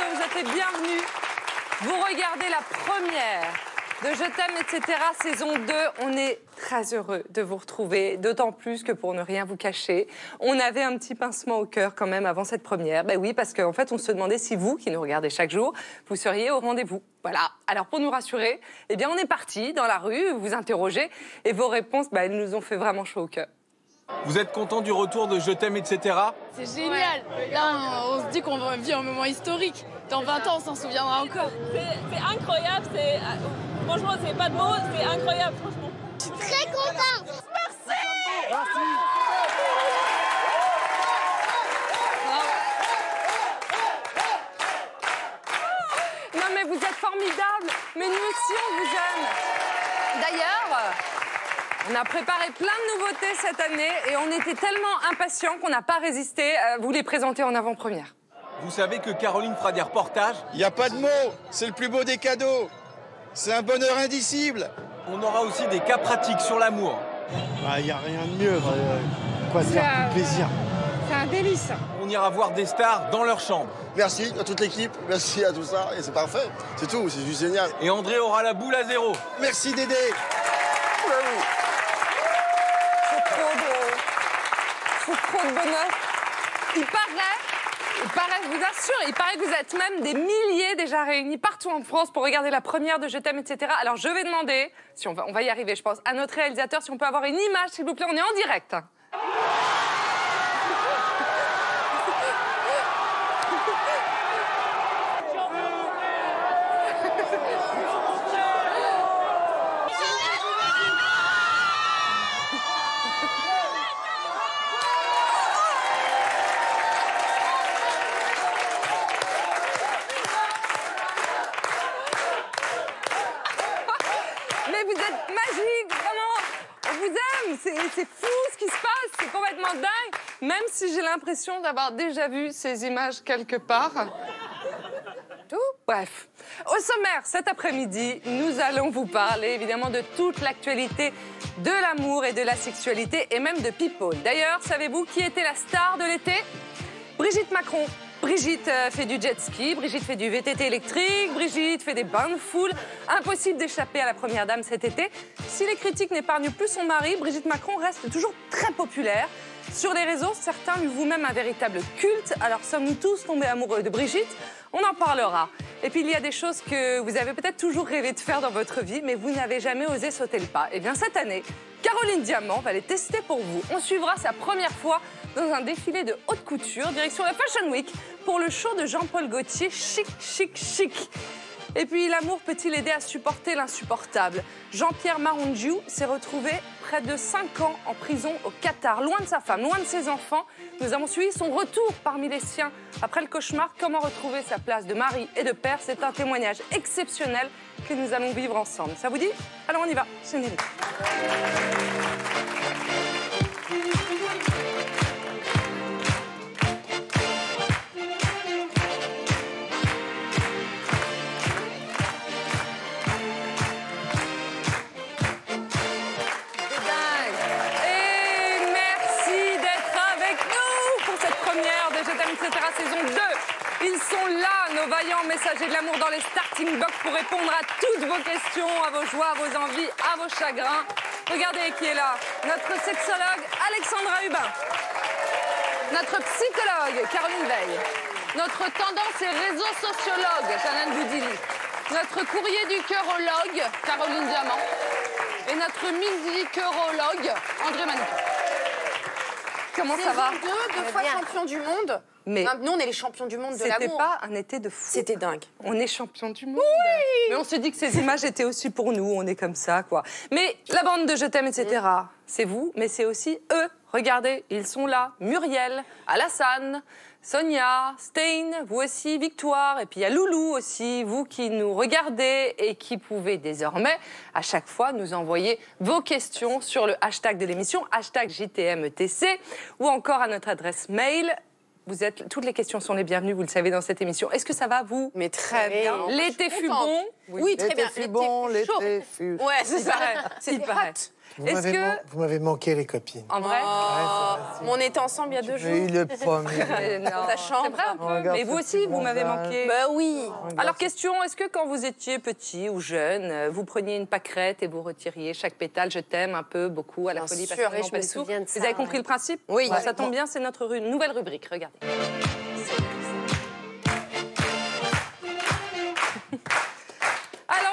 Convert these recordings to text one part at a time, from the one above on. que vous êtes les bienvenus. Vous regardez la première de Je t'aime, etc. saison 2. On est très heureux de vous retrouver, d'autant plus que pour ne rien vous cacher, on avait un petit pincement au cœur quand même avant cette première. Ben oui, parce qu'en fait, on se demandait si vous, qui nous regardez chaque jour, vous seriez au rendez-vous. Voilà. Alors pour nous rassurer, eh bien, on est parti dans la rue, vous interrogez, et vos réponses, ben, elles nous ont fait vraiment chaud au cœur. Vous êtes content du retour de Je t'aime, etc. C'est génial. Là, on se dit qu'on vit un moment historique. Dans 20 ans, on s'en souviendra encore. C'est incroyable. Franchement, c'est pas de mots. C'est incroyable, franchement. Je suis très contente. Merci. Merci. Non, mais vous êtes formidables. Mais nous aussi, on vous aime. D'ailleurs... on a préparé plein de nouveautés cette année et on était tellement impatients qu'on n'a pas résisté à vous les présenter en avant-première. Vous savez que Caroline fera des reportages. Il n'y a pas de mots, c'est le plus beau des cadeaux. C'est un bonheur indicible. On aura aussi des cas pratiques sur l'amour. Il n'y a rien de mieux, quoi se faire plus plaisir. C'est un délice. On ira voir des stars dans leur chambre. Merci à toute l'équipe, merci à tout ça et c'est parfait. C'est tout, c'est juste génial. Et André aura la boule à zéro. Merci Dédé. Trop de bonheur. Il paraît, je vous assure, il paraît que vous êtes même des milliers déjà réunis partout en France pour regarder la première de Je t'aime, etc. Alors je vais demander, si on va y arriver je pense, à notre réalisateur si on peut avoir une image, s'il vous plaît, on est en direct. Même si j'ai l'impression d'avoir déjà vu ces images quelque part. Tout, bref. Au sommaire, cet après-midi, nous allons vous parler évidemment de toute l'actualité de l'amour et de la sexualité et même de people. D'ailleurs, savez-vous qui était la star de l'été? Brigitte Macron. Brigitte fait du jet ski, Brigitte fait du VTT électrique, Brigitte fait des bains de foule. Impossible d'échapper à la première dame cet été. Si les critiques n'épargnent plus son mari, Brigitte Macron reste toujours très populaire. Sur les réseaux, certains lui vouent même un véritable culte. Alors sommes-nous tous tombés amoureux de Brigitte? On en parlera. Et puis il y a des choses que vous avez peut-être toujours rêvé de faire dans votre vie, mais vous n'avez jamais osé sauter le pas. Et bien cette année, Caroline Diamant va les tester pour vous. On suivra sa première fois dans un défilé de haute couture, direction la Fashion Week, pour le show de Jean-Paul Gaultier, chic, chic, chic. Et puis l'amour peut-il aider à supporter l'insupportable? Jean-Pierre Marongiu s'est retrouvé près de 5 ans en prison au Qatar, loin de sa femme, loin de ses enfants. Nous avons suivi son retour parmi les siens. Après le cauchemar, comment retrouver sa place de mari et de père? C'est un témoignage exceptionnel que nous allons vivre ensemble. Ça vous dit? Alors on y va, générique. Messager de l'amour dans les starting blocks pour répondre à toutes vos questions, à vos joies, à vos envies, à vos chagrins. Regardez qui est là, notre sexologue Alexandra Hubin, notre psychologue Caroline Veil, notre tendance et réseau sociologue Janane Boudili, notre courrier du cœurologue Caroline Diamant et notre musiqueurologue André Manoukian. Comment ça va? Deux fois champion du monde. Mais nous, on est les champions du monde de l'amour. C'était pas un été de fou. C'était dingue. On est champions du monde. Oui. Mais on se dit que ces images étaient aussi pour nous. On est comme ça, quoi. Mais la bande de Je t'aime, etc., c'est vous, mais c'est aussi eux. Regardez, ils sont là. Muriel, Alassane, Sonia, Steyn, vous aussi, Victoire. Et puis il y a Loulou aussi, vous qui nous regardez et qui pouvez désormais, à chaque fois, nous envoyer vos questions sur le hashtag de l'émission, hashtag JTMETC, ou encore à notre adresse mail. Vous êtes, toutes les questions sont les bienvenues, vous le savez, dans cette émission. Est-ce que ça va, vous? Mais très bien. L'été fut bon. Oui, très bien. L'été fut bon, l'été fut chaud. Ouais, c'est ça. C'est hot. Vous m'avez manqué, les copines. En vrai, on était ensemble il y a 2 jours. J'ai eu le premier. Ta chambre. C'est vrai un peu. Mais vous aussi, vous m'avez manqué. Bah oui. Alors question, est-ce que quand vous étiez petit ou jeune, vous preniez une pâquerette et vous retiriez chaque pétale, je t'aime un peu, beaucoup, à la folie, passion, je me souviens de ça. Vous avez compris le principe? Oui. Ça tombe bien, c'est notre nouvelle rubrique, regardez.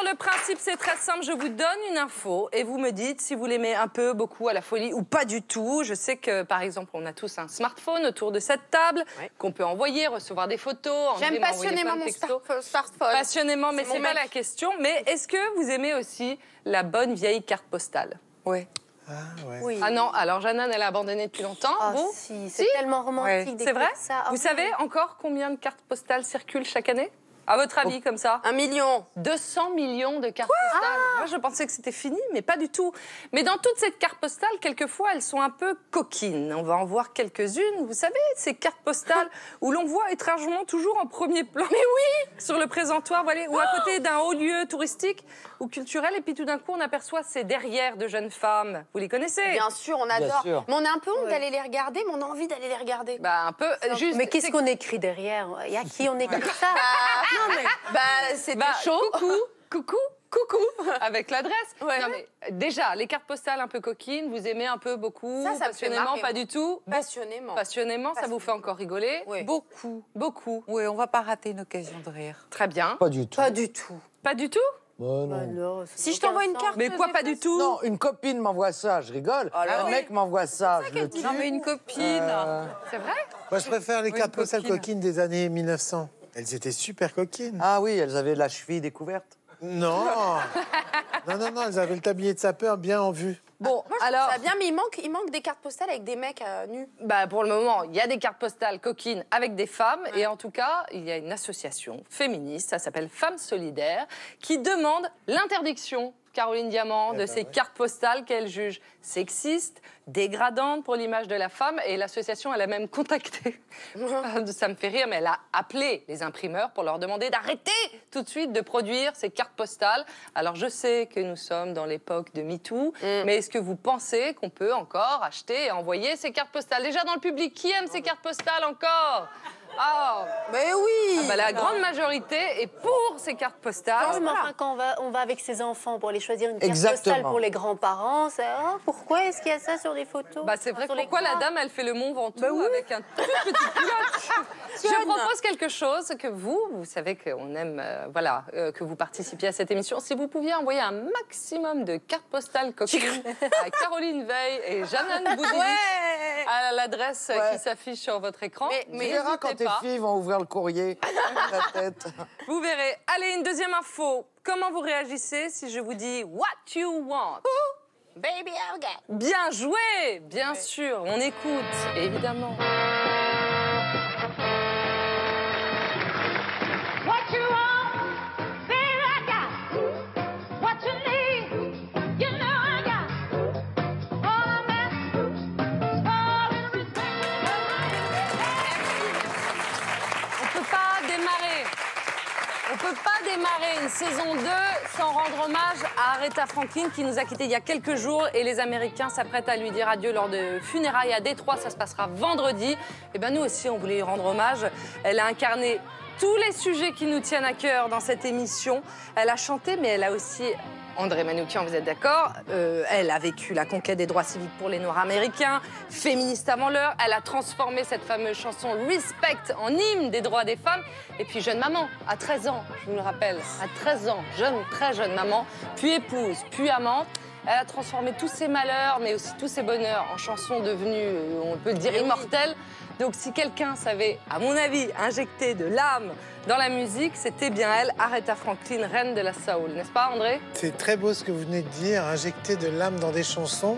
Le principe, c'est très simple. Je vous donne une info et vous me dites si vous l'aimez un peu, beaucoup, à la folie ou pas du tout. Je sais que, par exemple, on a tous un smartphone autour de cette table qu'on peut envoyer, recevoir des photos. J'aime passionnément mon smartphone. Passionnément, mais c'est pas la question. Mais est-ce que vous aimez aussi la bonne vieille carte postale? Oui. Ah, ouais. Oui. Ah non, alors Janane, elle a abandonné depuis longtemps. Oh, bon. Si, c'est tellement romantique. C'est vrai ça. Oh, vous savez encore combien de cartes postales circulent chaque année? À votre avis, comme ça? 1 million. 200 millions de cartes postales. Moi, je pensais que c'était fini, mais pas du tout. Mais dans toute cette carte postale, quelquefois, elles sont un peu coquines. On va en voir quelques-unes. Vous savez, ces cartes postales où l'on voit étrangement toujours en premier plan. Mais oui! Sur le présentoir, voilà, ou à côté d'un haut lieu touristique ou culturel. Et puis tout d'un coup, on aperçoit ces derrières de jeunes femmes. Vous les connaissez? Bien sûr, on adore. Mais on a un peu honte d'aller les regarder, mais on a envie d'aller les regarder. Bah, un peu. Juste, mais qu'est-ce qu'on écrit derrière? Il y a qui on écrit ça? Non, mais c'est chaud. Coucou, avec l'adresse. Ouais. Non, mais déjà, les cartes postales un peu coquines, vous aimez un peu, beaucoup, ça passionnément, pas du tout. Passionnément, ça vous fait encore rigoler. Oui. Beaucoup. Oui, on va pas rater une occasion de rire. Très bien. Pas du tout. Pas du tout? Bon, non. Alors, si je t'envoie une carte... Mais quoi, pas du tout? Non, une copine m'envoie ça, je rigole. Un mec m'envoie ça, je le tue. Non, mais une copine. C'est vrai? Moi, je préfère les cartes postales coquines des années 1900. Elles étaient super coquines. Ah oui, elles avaient la cheville découverte. Non. Non, elles avaient le tablier de sapeur bien en vue. Bon, moi, alors... Ça bien, mais il manque des cartes postales avec des mecs nus. Bah, pour le moment, il y a des cartes postales coquines avec des femmes. Ouais. Et en tout cas, il y a une association féministe, ça s'appelle Femmes Solidaires, qui demande l'interdiction, Caroline Diamant, de ces cartes postales qu'elle juge sexistes, dégradantes pour l'image de la femme. Et l'association, elle a même contacté, ça me fait rire, mais elle a appelé les imprimeurs pour leur demander d'arrêter tout de suite de produire ces cartes postales. Alors, je sais que nous sommes dans l'époque de MeToo, mais est-ce que vous pensez qu'on peut encore acheter et envoyer ces cartes postales? Déjà, dans le public, qui aime ces cartes postales encore? Mais oui, la grande majorité est pour ces cartes postales. Non, mais enfin, quand on va avec ses enfants pour aller choisir une carte postale pour les grands-parents, pourquoi est-ce qu'il y a ça sur des photos? C'est vrai, pourquoi la dame, elle fait le Mont Ventoux avec un tout petit culotte? Je propose quelque chose que vous savez qu'on aime, que vous participiez à cette émission. Si vous pouviez envoyer un maximum de cartes postales coquines à Caroline Veil et Janane Boudili à l'adresse qui s'affiche sur votre écran. Mais les filles vont ouvrir le courrier. La tête. Vous verrez. Allez, une deuxième info. Comment vous réagissez si je vous dis what you want? Ooh, baby, okay. Bien joué, bien sûr. On écoute, évidemment. What you want, baby, I got. What you need, you know I got. All I meant, all in respect. On ne peut pas démarrer une saison 2 sans rendre hommage à Aretha Franklin qui nous a quittés il y a quelques jours et les Américains s'apprêtent à lui dire adieu lors de funérailles à Détroit. Ça se passera vendredi. Et bien nous aussi, on voulait lui rendre hommage. Elle a incarné tous les sujets qui nous tiennent à cœur dans cette émission. Elle a chanté, mais elle a aussi... André Manoukian, vous êtes d'accord? Elle a vécu la conquête des droits civiques pour les Noirs américains, féministe avant l'heure. Elle a transformé cette fameuse chanson Respect en hymne des droits des femmes. Et puis jeune maman, à 13 ans, je vous le rappelle, à 13 ans, très jeune maman, puis épouse, puis amante. Elle a transformé tous ses malheurs, mais aussi tous ses bonheurs en chansons devenues, on peut le dire, immortelles. Donc si quelqu'un savait, à mon avis, injecter de l'âme dans la musique, c'était bien elle, Aretha Franklin, reine de la soul, n'est-ce pas André? C'est très beau ce que vous venez de dire, injecter de l'âme dans des chansons.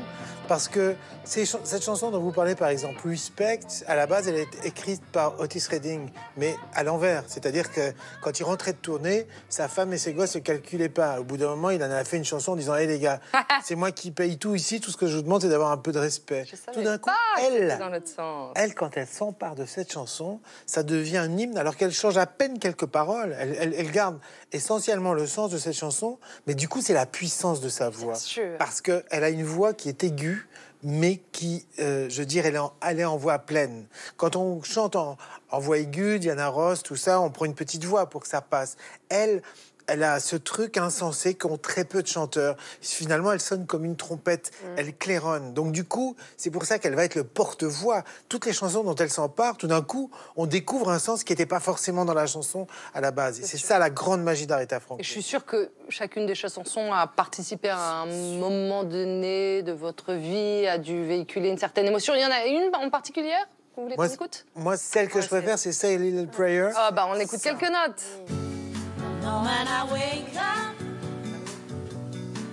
parce que cette chanson dont vous parlez, par exemple, Respect, à la base, elle est écrite par Otis Redding, mais à l'envers. C'est-à-dire que quand il rentrait de tournée, sa femme et ses gosses ne calculaient pas. Au bout d'un moment, il en a fait une chanson en disant « Hé, les gars, c'est moi qui paye tout ici, tout ce que je vous demande, c'est d'avoir un peu de respect. » Tout d'un coup, elle, quand elle s'empare de cette chanson, ça devient un hymne, alors qu'elle change à peine quelques paroles. Elle garde essentiellement le sens de cette chanson, mais du coup, c'est la puissance de sa voix. Parce qu'elle a une voix qui est aiguë, mais qui, je veux dire, elle est en voix pleine. Quand on chante en voix aiguë, Diana Ross, tout ça, on prend une petite voix pour que ça passe. Elle a ce truc insensé qu'ont très peu de chanteurs. Finalement, elle sonne comme une trompette, elle claironne. Donc du coup, c'est pour ça qu'elle va être le porte-voix. Toutes les chansons dont elle s'empare, tout d'un coup, on découvre un sens qui n'était pas forcément dans la chanson à la base. Et c'est ça la grande magie d'Aretha Franklin. Et je suis sûre que chacune des chansons a participé à un moment donné de votre vie, a dû véhiculer une certaine émotion. Il y en a une en particulier que vous voulez qu'on écoute ? Moi, celle que je préfère, c'est Say a Little Prayer. Ah bah, on écoute quelques notes. When I wake up,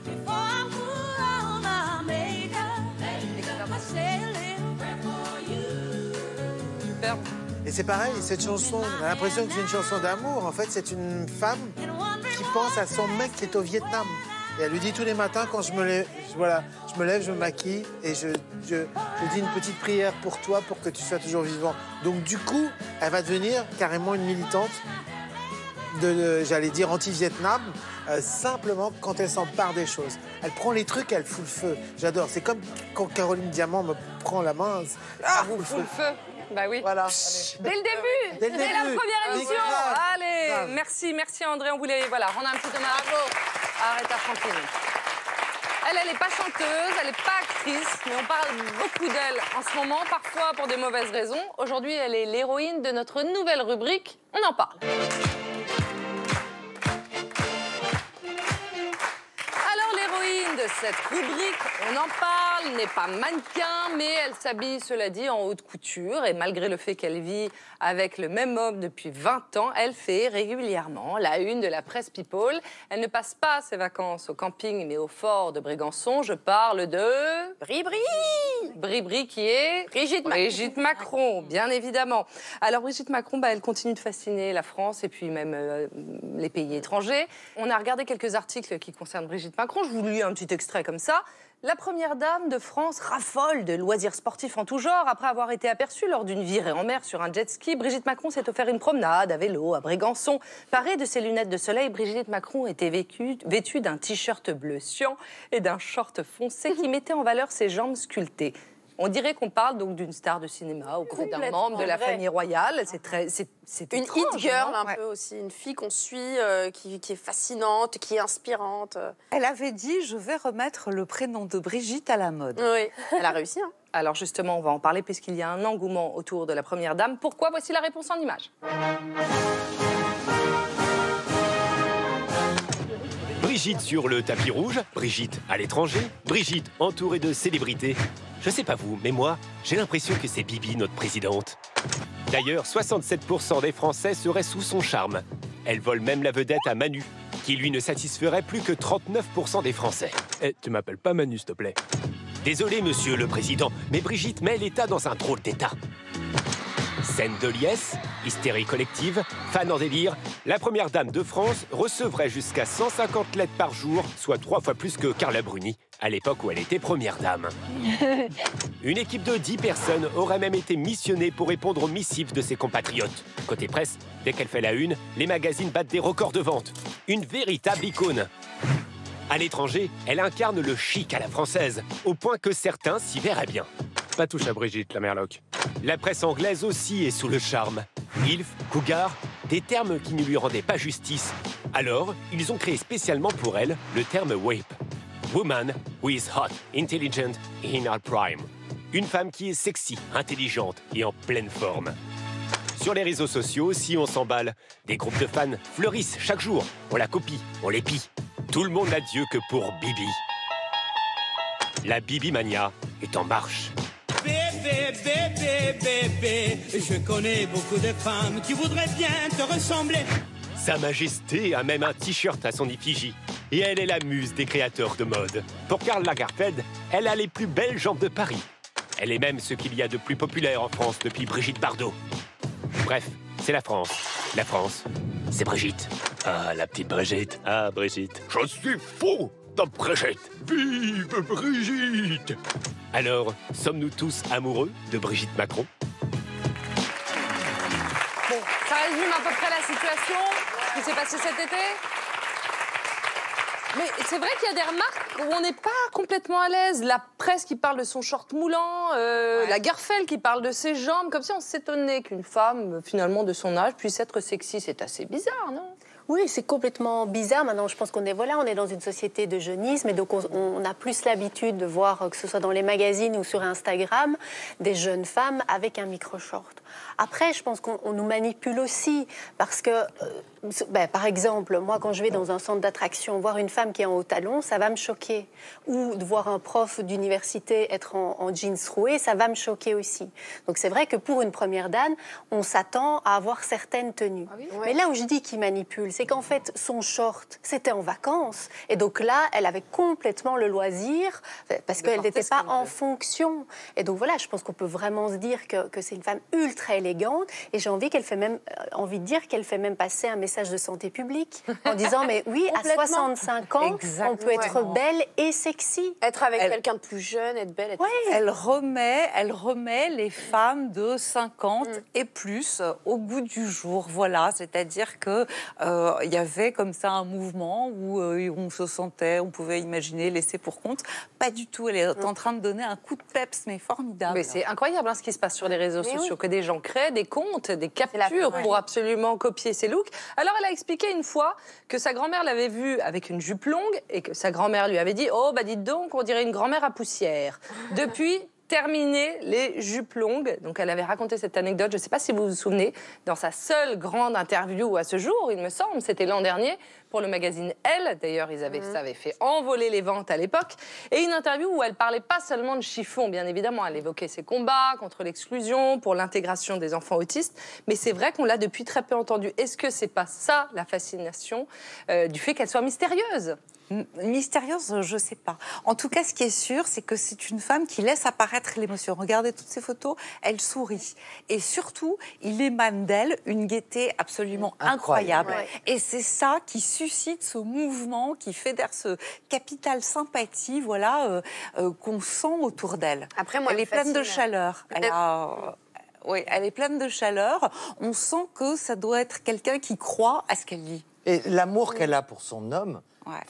before I put on my makeup, I say a little prayer for you. Superbe. Et c'est pareil, cette chanson, on a l'impression que c'est une chanson d'amour. En fait, c'est une femme qui pense à son mec qui est au Vietnam. Et elle lui dit tous les matins, quand je me lève, je me maquille et je dis une petite prière pour toi, pour que tu sois toujours vivant. Donc du coup, elle va devenir carrément une militante, j'allais dire anti-Vietnam, simplement quand elle s'empare des choses. Elle prend les trucs, elle fout le feu. J'adore. C'est comme quand Caroline Diamant me prend la main. Ah, fout le feu. Bah oui. Voilà. Dès le début. Dès la première émission. Allez, merci André. On voulait rendre un petit hommage à Aretha Franklin. Elle n'est pas chanteuse, elle n'est pas actrice, mais on parle beaucoup d'elle en ce moment, parfois pour des mauvaises raisons. Aujourd'hui, elle est l'héroïne de notre nouvelle rubrique. On en parle. Cette rubrique, on en parle, n'est pas mannequin, mais elle s'habille, cela dit, en haute couture. Et malgré le fait qu'elle vit avec le même homme depuis 20 ans, elle fait régulièrement la une de la presse People. Elle ne passe pas ses vacances au camping, mais au fort de Brégançon. Je parle de... Bribri, qui est... Brigitte Macron, bien évidemment. Alors, Brigitte Macron, elle continue de fasciner la France et puis même les pays étrangers. On a regardé quelques articles qui concernent Brigitte Macron. Je vous lis un petit extrait comme ça. La première dame de France raffole de loisirs sportifs en tout genre. Après avoir été aperçue lors d'une virée en mer sur un jet ski, Brigitte Macron s'est offert une promenade à vélo à Brégançon. Parée de ses lunettes de soleil, Brigitte Macron était vêtue d'un t-shirt bleu cyan et d'un short foncé qui mettait en valeur ses jambes sculptées. On dirait qu'on parle donc d'une star de cinéma auprès d'un membre de la famille royale. C'est une hit girl un peu aussi, une fille qu'on suit, qui est fascinante, qui est inspirante. Elle avait dit « Je vais remettre le prénom de Brigitte à la mode ». Oui, elle a réussi. Hein. Alors justement, on va en parler puisqu'il y a un engouement autour de la première dame. Pourquoi? Voici la réponse en images. Brigitte sur le tapis rouge, Brigitte à l'étranger, Brigitte entourée de célébrités. Je sais pas vous, mais moi, j'ai l'impression que c'est Bibi, notre présidente. D'ailleurs, 67% des Français seraient sous son charme. Elle vole même la vedette à Manu, qui lui ne satisferait plus que 39% des Français. Eh, tu m'appelles pas Manu, s'il te plaît. Désolé, monsieur le président, mais Brigitte met l'État dans un drôle d'état. Scène de liesse, hystérie collective, fans en délire, la première dame de France recevrait jusqu'à 150 lettres par jour, soit 3 fois plus que Carla Bruni, à l'époque où elle était première dame. Une équipe de 10 personnes aurait même été missionnée pour répondre aux missives de ses compatriotes. Côté presse, dès qu'elle fait la une, les magazines battent des records de vente. Une véritable icône. À l'étranger, elle incarne le chic à la française, au point que certains s'y verraient bien. Pas touche à Brigitte, la merloc. La presse anglaise aussi est sous le charme. Ilf, cougar, des termes qui ne lui rendaient pas justice. Alors, ils ont créé spécialement pour elle le terme WAPE. Woman who is hot, intelligent and in her prime. Une femme qui est sexy, intelligente et en pleine forme. Sur les réseaux sociaux aussi, on s'emballe. Des groupes de fans fleurissent chaque jour. On la copie, on l'épie. Tout le monde n'a Dieu que pour Bibi. La Bibimania est en marche. Bébé, je connais beaucoup de femmes qui voudraient bien te ressembler. Sa Majesté a même un t-shirt à son effigie. et elle est la muse des créateurs de mode. Pour Karl Lagerfeld, elle a les plus belles jambes de Paris. Elle est même ce qu'il y a de plus populaire en France depuis Brigitte Bardot. Bref, c'est la France. La France, c'est Brigitte. Ah, la petite Brigitte. Ah, Brigitte. Je suis fou de Brigitte. Vive Brigitte. Alors, sommes-nous tous amoureux de Brigitte Macron? Bon, ça résume à peu près la situation, ce qui s'est passé cet été. Mais c'est vrai qu'il y a des remarques où on n'est pas complètement à l'aise. La presse qui parle de son short moulant, ouais. La Garfelle qui parle de ses jambes, comme si on s'étonnait qu'une femme, finalement, de son âge, puisse être sexy. C'est assez bizarre, non? Oui, c'est complètement bizarre. Maintenant, je pense qu'on est, voilà, on est dans une société de jeunisme et donc on a plus l'habitude de voir, que ce soit dans les magazines ou sur Instagram, des jeunes femmes avec un micro-short. Après, je pense qu'on nous manipule aussi parce que, ben, par exemple, moi, quand je vais dans un centre d'attraction, voir une femme qui est en haut talon, ça va me choquer. Ou de voir un prof d'université être en jeans troués, ça va me choquer aussi. Donc c'est vrai que pour une première dame, on s'attend à avoir certaines tenues. Ah oui, ouais. Mais là où je dis qu'il manipule, c'est qu'en fait, son short, c'était en vacances. Et donc là, elle avait complètement le loisir, parce qu'elle n'était pas en fonction. Et donc voilà, je pense qu'on peut vraiment se dire que c'est une femme ultra élégante. Et j'ai envie, envie de dire qu'elle fait même passer un message de santé publique, en disant, mais oui, à 65 ans, exactement. On peut être belle et sexy. Être avec quelqu'un de plus jeune, être belle, être elle remet les femmes de 50 et plus au goût du jour. Voilà, c'est-à-dire que il y avait comme ça un mouvement où on se sentait, on pouvait imaginer laisser pour compte. Pas du tout, elle est en train de donner un coup de peps, mais formidable. Mais c'est incroyable hein, ce qui se passe sur les réseaux sociaux, que des gens créent des comptes, des captures pour absolument copier ses looks. Alors elle a expliqué une fois que sa grand-mère l'avait vue avec une jupe longue et que sa grand-mère lui avait dit « Oh bah dites donc, on dirait une grand-mère à poussière. » Depuis... terminer les jupes longues. Donc elle avait raconté cette anecdote, je ne sais pas si vous vous souvenez, dans sa seule grande interview à ce jour, il me semble, c'était l'an dernier, pour le magazine Elle. D'ailleurs, ils avaient, ça avait fait envoler les ventes à l'époque. Et une interview où elle parlait pas seulement de chiffon, bien évidemment, elle évoquait ses combats contre l'exclusion, pour l'intégration des enfants autistes. Mais c'est vrai qu'on l'a depuis très peu entendu. Est-ce que c'est pas ça la fascination du fait qu'elle soit mystérieuse? Mystérieuse, je sais pas. En tout cas, ce qui est sûr, c'est que c'est une femme qui laisse apparaître l'émotion. Regardez toutes ces photos, elle sourit. Et surtout, il émane d'elle une gaieté absolument incroyable. Ouais. Et c'est ça qui suscite ce mouvement, qui fédère ce capital sympathie, voilà, qu'on sent autour d'elle. Après, moi, elle est pleine de chaleur. Elle a... oui, elle est pleine de chaleur. On sent que ça doit être quelqu'un qui croit à ce qu'elle dit. Et l'amour qu'elle a pour son homme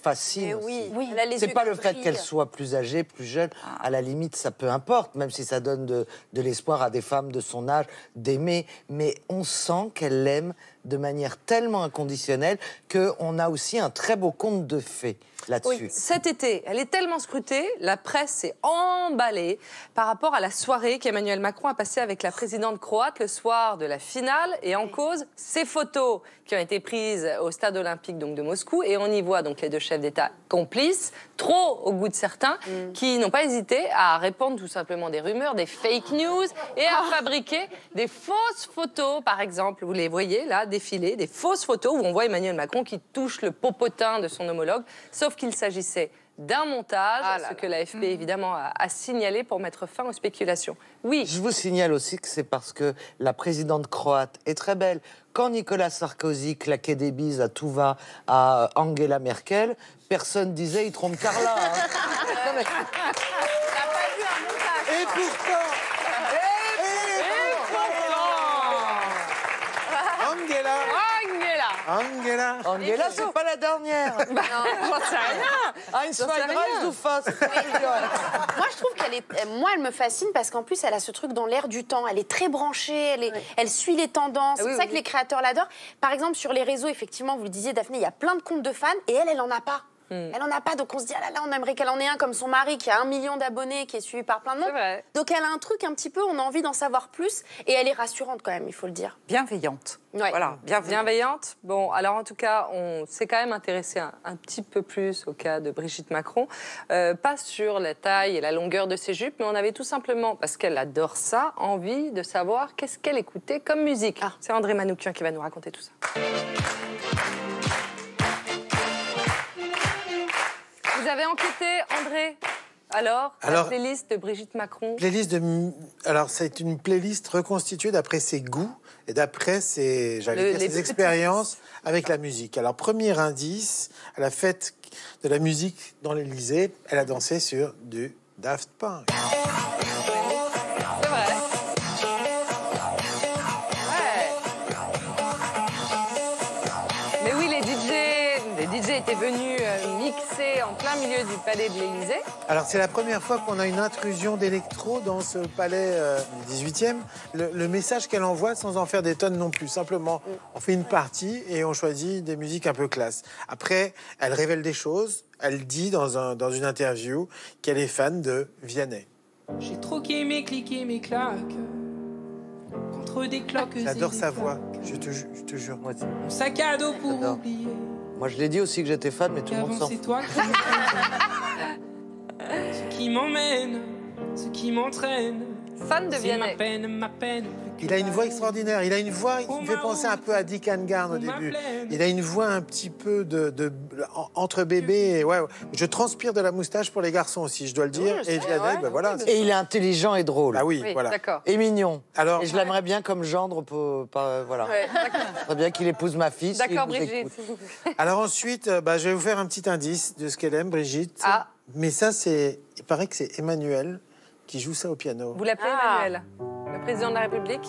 fascine aussi. C'est pas le fait qu'elle soit plus âgée, plus jeune. À la limite, ça peu importe, même si ça donne de l'espoir à des femmes de son âge d'aimer. Mais on sent qu'elle l'aime de manière tellement inconditionnelle qu'on a aussi un très beau conte de fées là-dessus. Oui, cet été, elle est tellement scrutée, la presse s'est emballée par rapport à la soirée qu'Emmanuel Macron a passée avec la présidente croate le soir de la finale, et en cause, ces photos qui ont été prises au stade olympique donc, de Moscou, et on y voit donc les deux chefs d'État complices, trop au goût de certains, qui n'ont pas hésité à répandre tout simplement des rumeurs, des fake news, et à fabriquer des fausses photos, par exemple, vous les voyez là, défiler, des fausses photos où on voit Emmanuel Macron qui touche le popotin de son homologue, sauf qu'il s'agissait d'un montage, ce que l'AFP évidemment a signalé pour mettre fin aux spéculations. Oui. Je vous signale aussi que c'est parce que la présidente croate est très belle. Quand Nicolas Sarkozy claquait des bises à tout va à Angela Merkel, personne disait il trompe Carla. Non, mais... Et pourtant. Angela, c'est pas la dernière. Non, j'en sais rien. Moi, je trouve qu'elle est, elle me fascine parce qu'en plus, elle a ce truc dans l'air du temps. Elle est très branchée, elle, est... elle suit les tendances. C'est ça que les créateurs l'adorent. Par exemple, sur les réseaux, effectivement, vous le disiez, Daphné, il y a plein de comptes de fans et elle, elle en a pas. Elle en a pas, donc on se dit, ah là là, on aimerait qu'elle en ait un comme son mari qui a 1 million d'abonnés, qui est suivi par plein de monde. Donc elle a un truc un petit peu, on a envie d'en savoir plus, et elle est rassurante quand même, il faut le dire. Bienveillante. Voilà, bienveillante. Bon, alors en tout cas, on s'est quand même intéressé un petit peu plus au cas de Brigitte Macron, pas sur la taille et la longueur de ses jupes, mais on avait tout simplement, parce qu'elle adore ça, envie de savoir qu'est-ce qu'elle écoutait comme musique. C'est André Manoukian qui va nous raconter tout ça. Vous avez enquêté, André. Alors, la playlist de Brigitte Macron. Alors, c'est une playlist reconstituée d'après ses goûts et d'après ses expériences avec la musique. Alors, premier indice, à la fête de la musique dans l'Élysée, elle a dansé sur du Daft Punk. Milieu du palais de l'Élysée. Alors, c'est la première fois qu'on a une intrusion d'électro dans ce palais 18e. Le message qu'elle envoie, sans en faire des tonnes non plus, simplement, on fait une partie et on choisit des musiques un peu classe. Après, elle révèle des choses. Elle dit dans une interview qu'elle est fan de Vianney. J'ai troqué mes clics et mes claques contre des cloques. J'adore sa voix, je te jure. Moi, on saccade pour oublier. Moi, je l'ai dit aussi que j'étais fan, mais tout le monde s'en fout. Ce qui m'emmène, ce qui m'entraîne. Fan de Vianney. Ma peine. Il a une voix extraordinaire. Il a une voix qui me fait penser un peu à Dick Angarn au début. Il a une voix un petit peu de entre bébé. Et ouais, je transpire de la moustache pour les garçons aussi, je dois le dire. Oui, et Vianney, ben voilà. Et il est intelligent et drôle. Ah oui, oui, voilà. Et mignon. Alors, et je l'aimerais bien comme gendre. Voilà. Ouais, j'aimerais bien qu'il épouse ma fille. D'accord, Brigitte. Alors ensuite, je vais vous faire un petit indice de ce qu'elle aime, Brigitte. Ah. Mais ça, il paraît que c'est Emmanuel qui joue ça au piano. Vous l'appelez Emmanuel, le président de la République.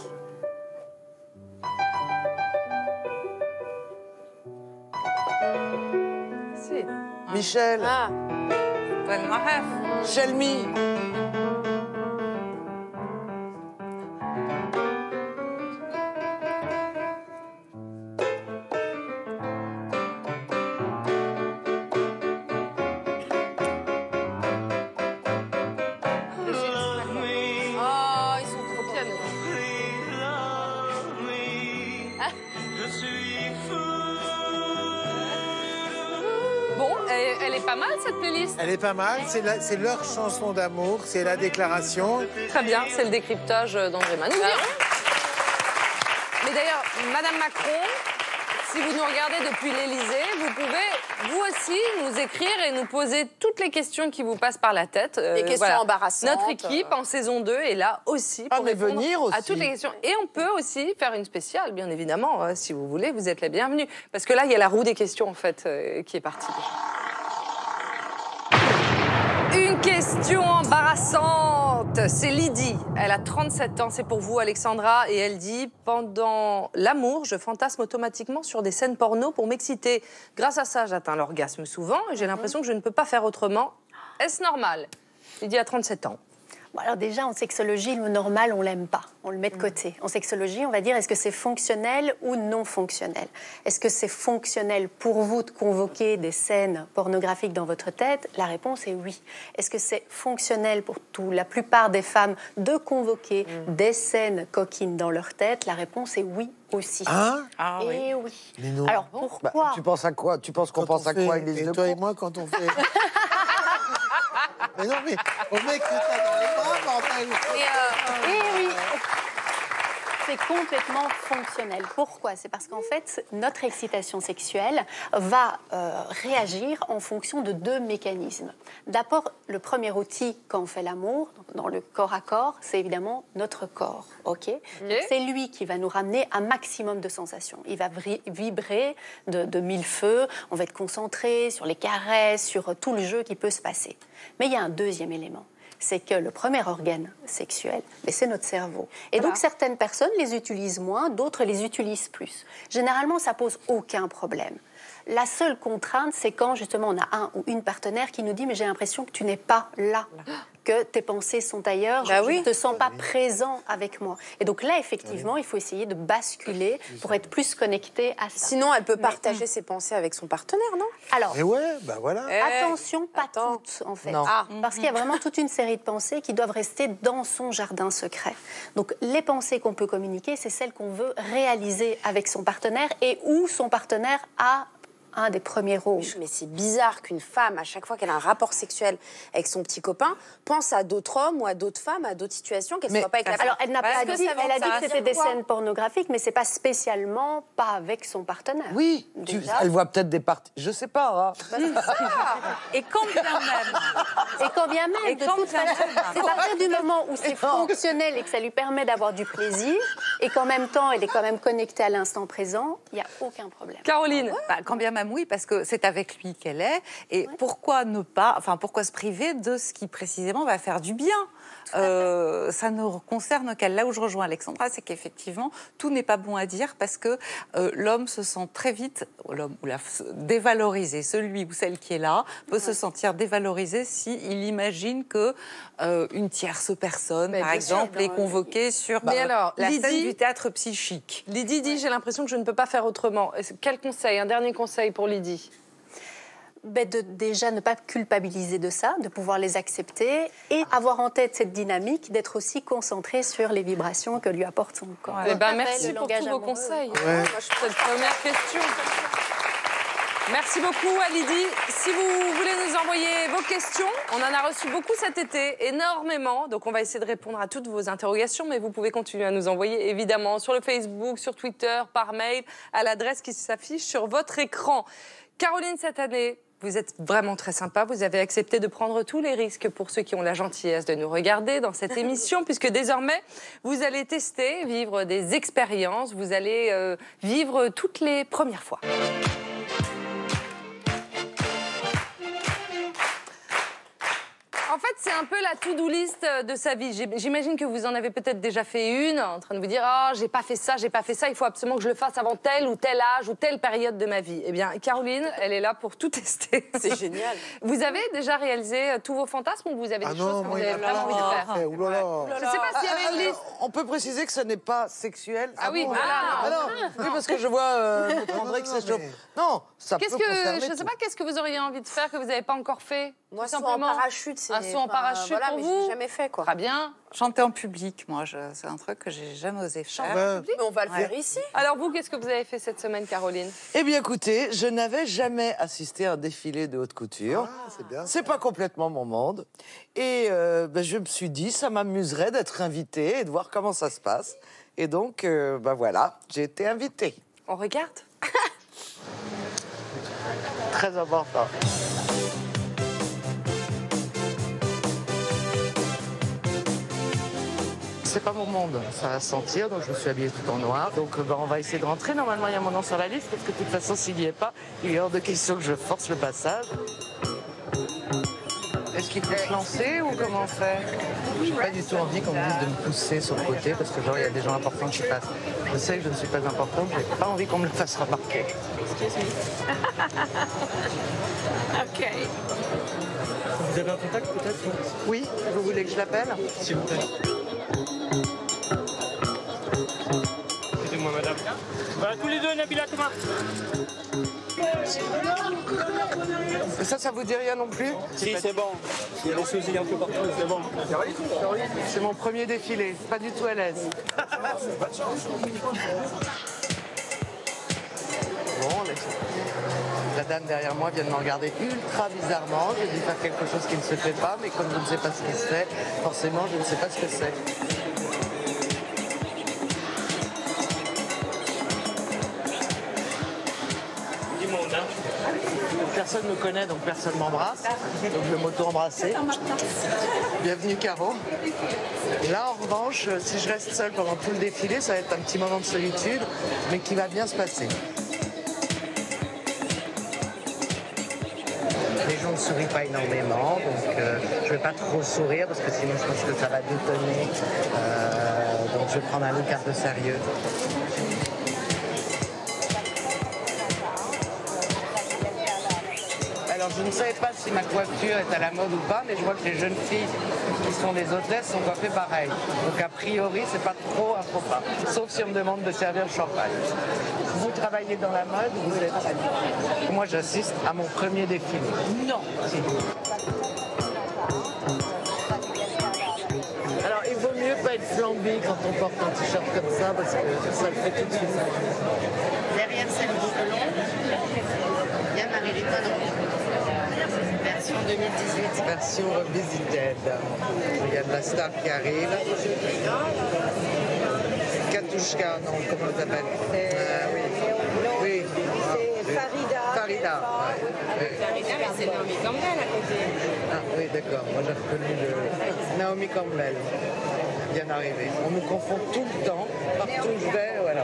Si. Michel. Ah. Chelmi. Elle est pas mal, c'est leur chanson d'amour, c'est la déclaration. Très bien, c'est le décryptage d'André Manoukian. Mais d'ailleurs, Madame Macron, si vous nous regardez depuis l'Élysée, vous pouvez, vous aussi, nous écrire et nous poser toutes les questions qui vous passent par la tête. Les questions embarrassantes. Notre équipe en saison 2 est là aussi pour répondre à toutes les questions. Et on peut aussi faire une spéciale, bien évidemment, si vous voulez, vous êtes la bienvenue. Parce que là, il y a la roue des questions, en fait, qui est partie. Une question embarrassante, c'est Lydie, elle a 37 ans, c'est pour vous Alexandra, et elle dit « Pendant l'amour, je fantasme automatiquement sur des scènes porno pour m'exciter. Grâce à ça, j'atteins l'orgasme souvent et j'ai l'impression que je ne peux pas faire autrement. Est-ce normal ?» Lydie a 37 ans. Bon, alors déjà, en sexologie, le normal, on ne l'aime pas. On le met de côté. En sexologie, on va dire, est-ce que c'est fonctionnel ou non fonctionnel? Est-ce que c'est fonctionnel pour vous de convoquer des scènes pornographiques dans votre tête? La réponse est oui. Est-ce que c'est fonctionnel pour la plupart des femmes de convoquer des scènes coquines dans leur tête? La réponse est oui aussi. Hein? Ah oui. Et oui. Mais non. Alors pourquoi? Tu penses à quoi? Tu penses qu'on pense à quoi? Et toi et moi, quand on fait... Mais non, mais on met que ça dans les bras, bordel. Et oui, c'est complètement fonctionnel. Pourquoi? C'est parce qu'en fait, notre excitation sexuelle va réagir en fonction de deux mécanismes. D'abord, le premier outil quand on fait l'amour, dans le corps à corps, c'est évidemment notre corps. Okay, c'est lui qui va nous ramener un maximum de sensations. Il va vibrer de mille feux, on va être concentré sur les caresses, sur tout le jeu qui peut se passer. Mais il y a un deuxième élément. C'est que le premier organe sexuel, c'est notre cerveau. Et donc, certaines personnes les utilisent moins, d'autres les utilisent plus. Généralement, ça pose aucun problème. La seule contrainte, c'est quand, justement, on a un ou une partenaire qui nous dit « Mais j'ai l'impression que tu n'es pas là, que tes pensées sont ailleurs, je ne te sens pas présent avec moi. » Et donc là, effectivement, il faut essayer de basculer pour être plus connecté à ça. Sinon, elle peut partager ses pensées avec son partenaire, non? Alors, attention, pas toutes, en fait. Parce qu'il y a vraiment toute une série de pensées qui doivent rester dans son jardin secret. Donc, les pensées qu'on peut communiquer, c'est celles qu'on veut réaliser avec son partenaire et où son partenaire a un des premiers rôles. Mais c'est bizarre qu'une femme, à chaque fois qu'elle a un rapport sexuel avec son petit copain, pense à d'autres hommes ou à d'autres femmes, à d'autres situations, qu'elle ne soit pas avec la femme. Alors, elle n'a pas dit, elle a dit que c'était des scènes pornographiques, mais c'est pas spécialement pas avec son partenaire. Oui, elle voit peut-être des parties. Je sais pas. Hein. Et quand bien même. Et quand bien même, de toute façon, c'est à partir du moment où c'est fonctionnel et que ça lui permet d'avoir du plaisir, et qu'en même temps, elle est quand même connectée à l'instant présent, il n'y a aucun problème. Caroline, quand bien même, oui, parce que c'est avec lui qu'elle est. Et pourquoi ne pas, enfin, pourquoi se priver de ce qui précisément va faire du bien? Ça ne concerne qu'elle. Là où je rejoins Alexandra, c'est qu'effectivement, tout n'est pas bon à dire parce que l'homme se sent très vite, l'homme ou la dévalorisé, celui ou celle qui est là peut se sentir dévalorisé si il imagine que une tierce personne, par exemple, est convoquée sur la scène du théâtre psychique. Lydie dit j'ai l'impression que je ne peux pas faire autrement. Quel conseil, un dernier conseil pour Lydie? De déjà ne pas culpabiliser de ça, de pouvoir les accepter et avoir en tête cette dynamique d'être aussi concentré sur les vibrations que lui apporte son corps. Ouais. Merci pour tous vos conseils. Ouais. Moi, je fais cette première question. Merci beaucoup à Lydie. Si vous voulez nous envoyer vos questions, on en a reçu beaucoup cet été, énormément. Donc on va essayer de répondre à toutes vos interrogations, mais vous pouvez continuer à nous envoyer évidemment sur le Facebook, sur Twitter, par mail, à l'adresse qui s'affiche sur votre écran. Caroline, cette année, vous êtes vraiment très sympa. Vous avez accepté de prendre tous les risques pour ceux qui ont la gentillesse de nous regarder dans cette émission, puisque désormais, vous allez tester, vivre des expériences. Vous allez vivre toutes les premières fois. En fait, c'est un peu la to-do list de sa vie. J'imagine que vous en avez peut-être déjà fait une, en train de vous dire « Ah, j'ai pas fait ça, j'ai pas fait ça, il faut absolument que je le fasse avant tel ou tel âge ou telle période de ma vie. » Eh bien, Caroline, elle est là pour tout tester. C'est génial. Vous avez déjà réalisé tous vos fantasmes ou vous avez des choses que vous avez vraiment envie de faire? Je sais pas s'il y avait une liste. On peut préciser que ce n'est pas sexuel. Ah oui, oui, parce que je vois André qui s'échauffe. Non, ça peut concerner tout. Je sais pas, qu'est-ce que vous auriez envie de faire que vous n'avez pas encore fait? Moi, saut en parachute, c'est... Saut en parachute, voilà, pour vous, jamais fait, quoi. Très bien. Chanter en public, moi, c'est un truc que j'ai jamais osé faire. Mais on va le faire ici. Alors vous, qu'est-ce que vous avez fait cette semaine, Caroline? Eh bien, écoutez, je n'avais jamais assisté à un défilé de haute couture. Ah, c'est bien. C'est pas complètement mon monde. Et je me suis dit, ça m'amuserait d'être invitée et de voir comment ça se passe. Et donc, voilà, j'ai été invitée. On regarde. Très important. C'est pas mon monde, ça va sentir, donc je me suis habillée tout en noir. Donc on va essayer de rentrer. Normalement, il y a mon nom sur la liste, parce que de toute façon, s'il n'y est pas, il est hors de question que je force le passage. Est-ce qu'il faut se lancer ou comment on fait? J'ai pas du tout envie qu'on me dise de me pousser sur le côté, parce que genre, il y a des gens importants qui passent. Je sais que je ne suis pas importante, j'ai pas envie qu'on me le fasse remarquer. Excuse me. Ok. Vous avez un contact peut-être? Oui, vous voulez que je l'appelle? S'il vous plaît. Excusez-moi, madame. Voilà, tous les deux, Nabila, Thomas. Ça vous dit rien non plus? Si, c'est bon. Il y a des soucis un peu partout, c'est bon. C'est mon premier défilé, pas du tout à l'aise. Bon, la dame derrière moi vient de me regarder ultra bizarrement. J'ai dû faire quelque chose qui ne se fait pas, mais comme je ne sais pas ce que c'est, forcément, je ne sais pas ce que c'est. Personne ne me connaît, donc personne ne m'embrasse. Donc je vais m'auto-embrasser. Bienvenue, Caro. Là, en revanche, si je reste seule pendant tout le défilé, ça va être un petit moment de solitude, mais qui va bien se passer. Les gens ne sourient pas énormément, donc je ne vais pas trop sourire, parce que sinon je pense que ça va détonner. Donc je vais prendre un look un peu sérieux. Je ne savais pas si ma coiffure est à la mode ou pas, mais je vois que les jeunes filles qui sont des hôtesses sont coiffées pareil. Donc a priori, c'est pas trop un faux pas. Sauf si on me demande de servir le champagne. Vous travaillez dans la mode, vous êtes habillée. Moi, j'assiste à mon premier défilé. Non. Alors, il vaut mieux pas être flambé quand on porte un t-shirt comme ça, parce que ça le fait tout de suite. Derrière, c'est le boulon. 2018 version revisited. Il y a de la star qui arrive. Katushka, non, comment on l'appelle? Oui. C'est Farida. Farida, oui. Farida, mais c'est Naomi Campbell à côté. Ah oui, d'accord. Moi j'ai reconnu le... Naomi Campbell. Bien arrivé. On nous confond tout le temps. Partout où je vais, voilà.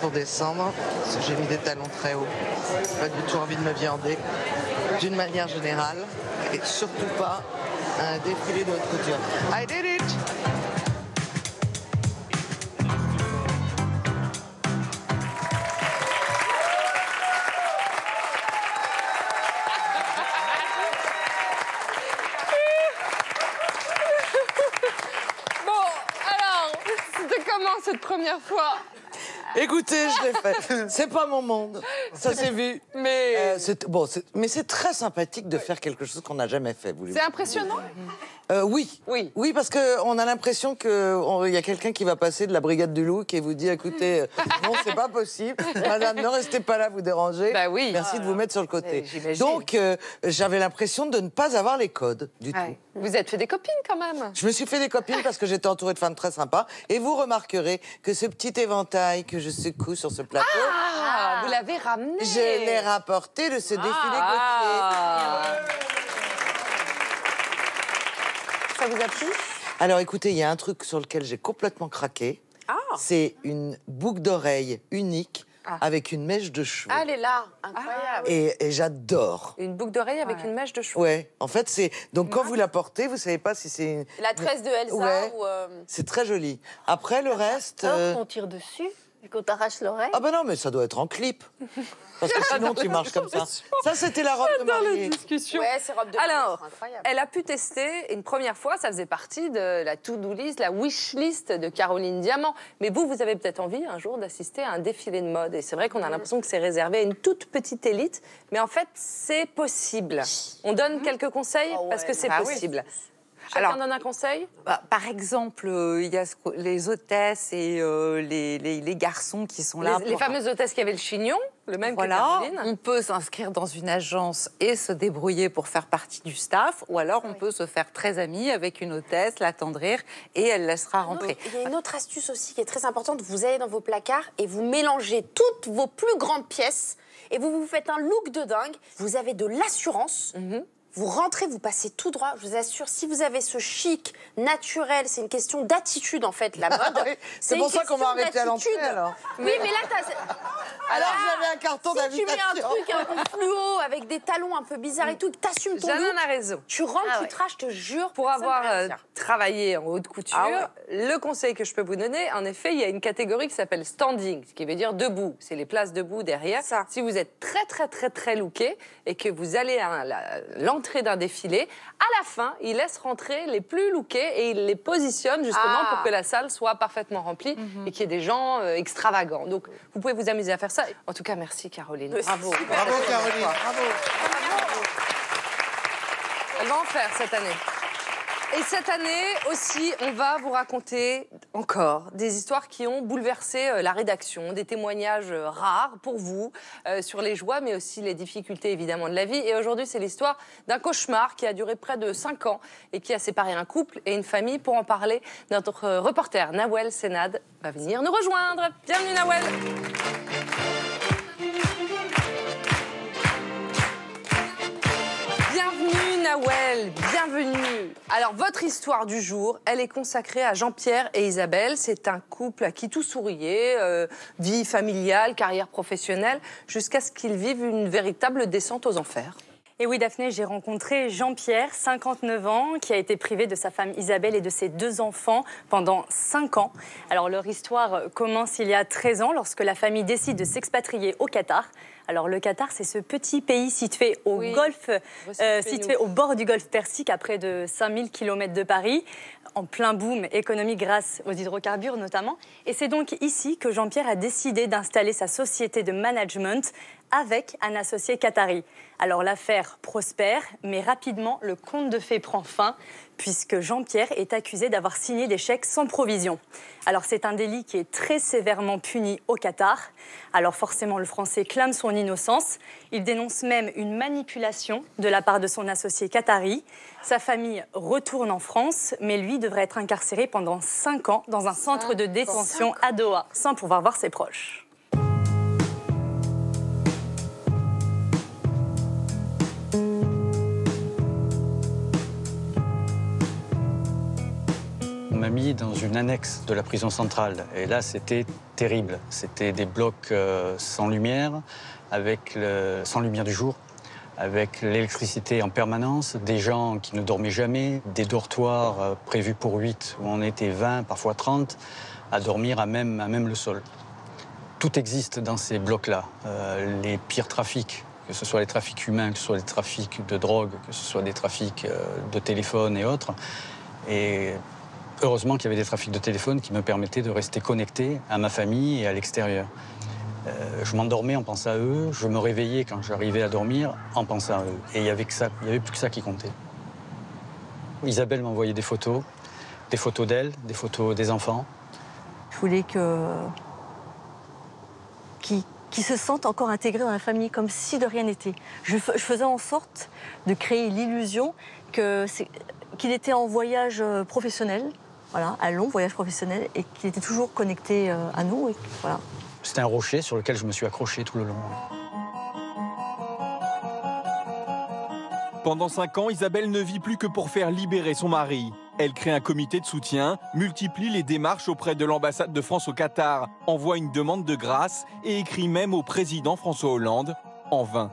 Pour décembre, parce que j'ai mis des talons très hauts. Pas du tout envie de me viander d'une manière générale et surtout pas un défilé de haute couture. I did it! Bon, alors, c'était comment cette première fois? Écoutez, je l'ai fait. C'est pas mon monde. Ça s'est vu. Mais c'est très sympathique de faire quelque chose qu'on n'a jamais fait. C'est impressionnant. Oui, parce qu'on a l'impression qu'il y a quelqu'un qui va passer de la brigade du look et vous dit, écoutez, non, c'est pas possible. Madame, ne restez pas là, vous dérangez. Bah oui. Merci de vous mettre sur le côté. Donc, j'avais l'impression de ne pas avoir les codes du tout. Vous êtes fait des copines quand même. Je me suis fait des copines parce que j'étais entourée de femmes très sympas. Et vous remarquerez que ce petit éventail que je secoue sur ce plateau... Ah, vous l'avez ramené. Je l'ai rapporté de ce défilé Gaultier. Ça vous a plu? Alors écoutez, il y a un truc sur lequel j'ai complètement craqué. C'est une boucle d'oreille unique avec une mèche de cheveux. Ah, elle est là, incroyable. Et j'adore. Une boucle d'oreille avec une mèche de cheveux. Ouais. En fait, c'est donc quand vous la portez, vous savez pas si c'est une... la tresse de Elsa ou. C'est très joli. Après le reste. On tire dessus. Qu'on t'arrache l'oreille. Ah ben non, mais ça doit être en clip. Parce que sinon, tu marches comme ça. Ça, c'était la robe de mariée. La discussion. Ouais, c'est robe de mariée. Alors, elle a pu tester une première fois. Ça faisait partie de la to-do list, la wish list de Caroline Diamant. Mais vous, vous avez peut-être envie un jour d'assister à un défilé de mode. Et c'est vrai qu'on a l'impression que c'est réservé à une toute petite élite. Mais en fait, c'est possible. On donne quelques conseils parce que c'est possible. Chacun donne un conseil? Par exemple, il y a les hôtesses et les garçons qui sont là. Les fameuses hôtesses qui avaient le chignon, le même que Caroline. On peut s'inscrire dans une agence et se débrouiller pour faire partie du staff, ou alors on peut se faire très amie avec une hôtesse, l'attendrir et elle laissera rentrer. Il y a une autre astuce aussi qui est très importante. Vous allez dans vos placards et vous mélangez toutes vos plus grandes pièces et vous vous faites un look de dingue. Vous avez de l'assurance. Vous rentrez, vous passez tout droit. Je vous assure, si vous avez ce chic naturel, c'est une question d'attitude, en fait, la mode. C'est pour ça qu'on m'a arrêté à l'entrée, alors. Oui, mais là, alors, j'avais un carton d'invitation. Si tu mets un truc un peu fluo, avec des talons un peu bizarres et tout, que t'assumes ton look, a raison. Tu rentres, tu te raches, je te jure. Pour avoir travaillé en haute couture, le conseil que je peux vous donner, en effet, il y a une catégorie qui s'appelle standing, ce qui veut dire debout. C'est les places debout derrière. Ça. Si vous êtes très looké et que vous allez à l'entrée d'un défilé, à la fin, il laisse rentrer les plus lookés et il les positionne justement pour que la salle soit parfaitement remplie et qu'il y ait des gens extravagants. Donc, vous pouvez vous amuser à faire ça. En tout cas, merci Caroline. Bravo. Bravo Caroline. Bravo. Elle va en faire cette année. Et cette année aussi, on va vous raconter encore des histoires qui ont bouleversé la rédaction, des témoignages rares pour vous sur les joies, mais aussi les difficultés évidemment de la vie. Et aujourd'hui, c'est l'histoire d'un cauchemar qui a duré près de 5 ans et qui a séparé un couple et une famille. Pour en parler, notre reporter Nawel Senad va venir nous rejoindre. Bienvenue Nawel. Nawel, bienvenue. Alors, votre histoire du jour, elle est consacrée à Jean-Pierre et Isabelle. C'est un couple à qui tout souriait, vie familiale, carrière professionnelle, jusqu'à ce qu'ils vivent une véritable descente aux enfers. Et oui, Daphné, j'ai rencontré Jean-Pierre, 59 ans, qui a été privé de sa femme Isabelle et de ses 2 enfants pendant 5 ans. Alors, leur histoire commence il y a 13 ans, lorsque la famille décide de s'expatrier au Qatar, Alors le Qatar, c'est ce petit pays situé au Golfe, situé au bord du Golfe Persique, à près de 5000 km de Paris, en plein boom économique grâce aux hydrocarbures notamment. Et c'est donc ici que Jean-Pierre a décidé d'installer sa société de management avec un associé qatari. Alors l'affaire prospère, mais rapidement le conte de fées prend fin, puisque Jean-Pierre est accusé d'avoir signé des chèques sans provision. Alors c'est un délit qui est très sévèrement puni au Qatar. Alors forcément, le Français clame son innocence. Il dénonce même une manipulation de la part de son associé qatari. Sa famille retourne en France, mais lui devrait être incarcéré pendant 5 ans dans un centre de détention à Doha, sans pouvoir voir ses proches. On m'a mis dans une annexe de la prison centrale. Et là, c'était terrible. C'était des blocs sans lumière, sans lumière du jour, avec l'électricité en permanence, des gens qui ne dormaient jamais, des dortoirs prévus pour 8, où on était 20, parfois 30, à dormir à même le sol. Tout existe dans ces blocs-là. Les pires trafics, que ce soit les trafics humains, que ce soit les trafics de drogue, que ce soit des trafics de téléphone et autres. Et heureusement qu'il y avait des trafics de téléphone qui me permettaient de rester connecté à ma famille et à l'extérieur. Je m'endormais en pensant à eux, je me réveillais quand j'arrivais à dormir en pensant à eux. Et il n'y avait plus que ça qui comptait. Isabelle m'envoyait des photos d'elle, des photos des enfants. Je voulais qu'ils se sentent encore intégrés dans la famille, comme si de rien n'était. Je faisais en sorte de créer l'illusion qu'il était en voyage professionnel. Voilà, un long voyage professionnel, et qu'il était toujours connecté à nous. Voilà. C'était un rocher sur lequel je me suis accroché tout le long. Pendant 5 ans, Isabelle ne vit plus que pour faire libérer son mari. Elle crée un comité de soutien, multiplie les démarches auprès de l'ambassade de France au Qatar, envoie une demande de grâce et écrit même au président François Hollande, en vain.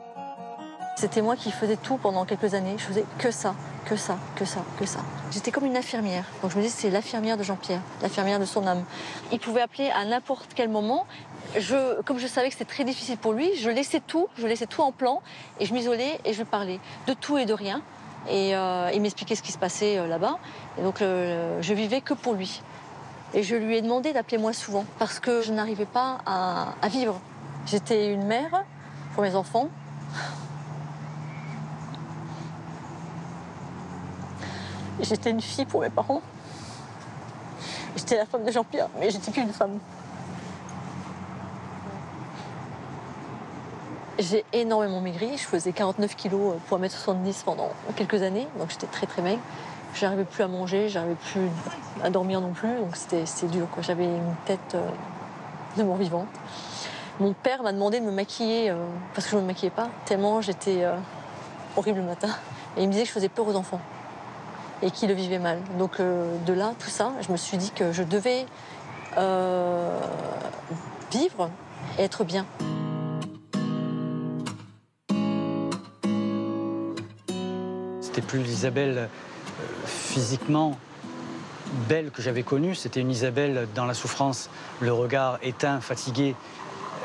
C'était moi qui faisais tout pendant quelques années. Je faisais que ça, que ça, que ça, que ça. J'étais comme une infirmière. Donc je me disais, c'est l'infirmière de Jean-Pierre, l'infirmière de son âme. Il pouvait appeler à n'importe quel moment. Comme je savais que c'était très difficile pour lui, je laissais tout en plan, et je m'isolais et je parlais de tout et de rien. Et il m'expliquait ce qui se passait là-bas. Et donc je vivais que pour lui. Et je lui ai demandé d'appeler moins souvent, parce que je n'arrivais pas à vivre. J'étais une mère pour mes enfants. J'étais une fille pour mes parents. J'étais la femme de Jean-Pierre, mais j'étais qu'une femme. J'ai énormément maigri. Je faisais 49 kilos pour 1m70 pendant quelques années, donc j'étais très très maigre. Je n'arrivais plus à manger, je n'arrivais plus à dormir non plus, donc c'était dur, quoi. J'avais une tête de mort vivante. Mon père m'a demandé de me maquiller, parce que je ne me maquillais pas, tellement j'étais horrible le matin. Et il me disait que je faisais peur aux enfants et qui le vivait mal. Donc de là, tout ça, je me suis dit que je devais vivre et être bien. C'était plus l'Isabelle physiquement belle que j'avais connue, c'était une Isabelle dans la souffrance, le regard éteint, fatigué.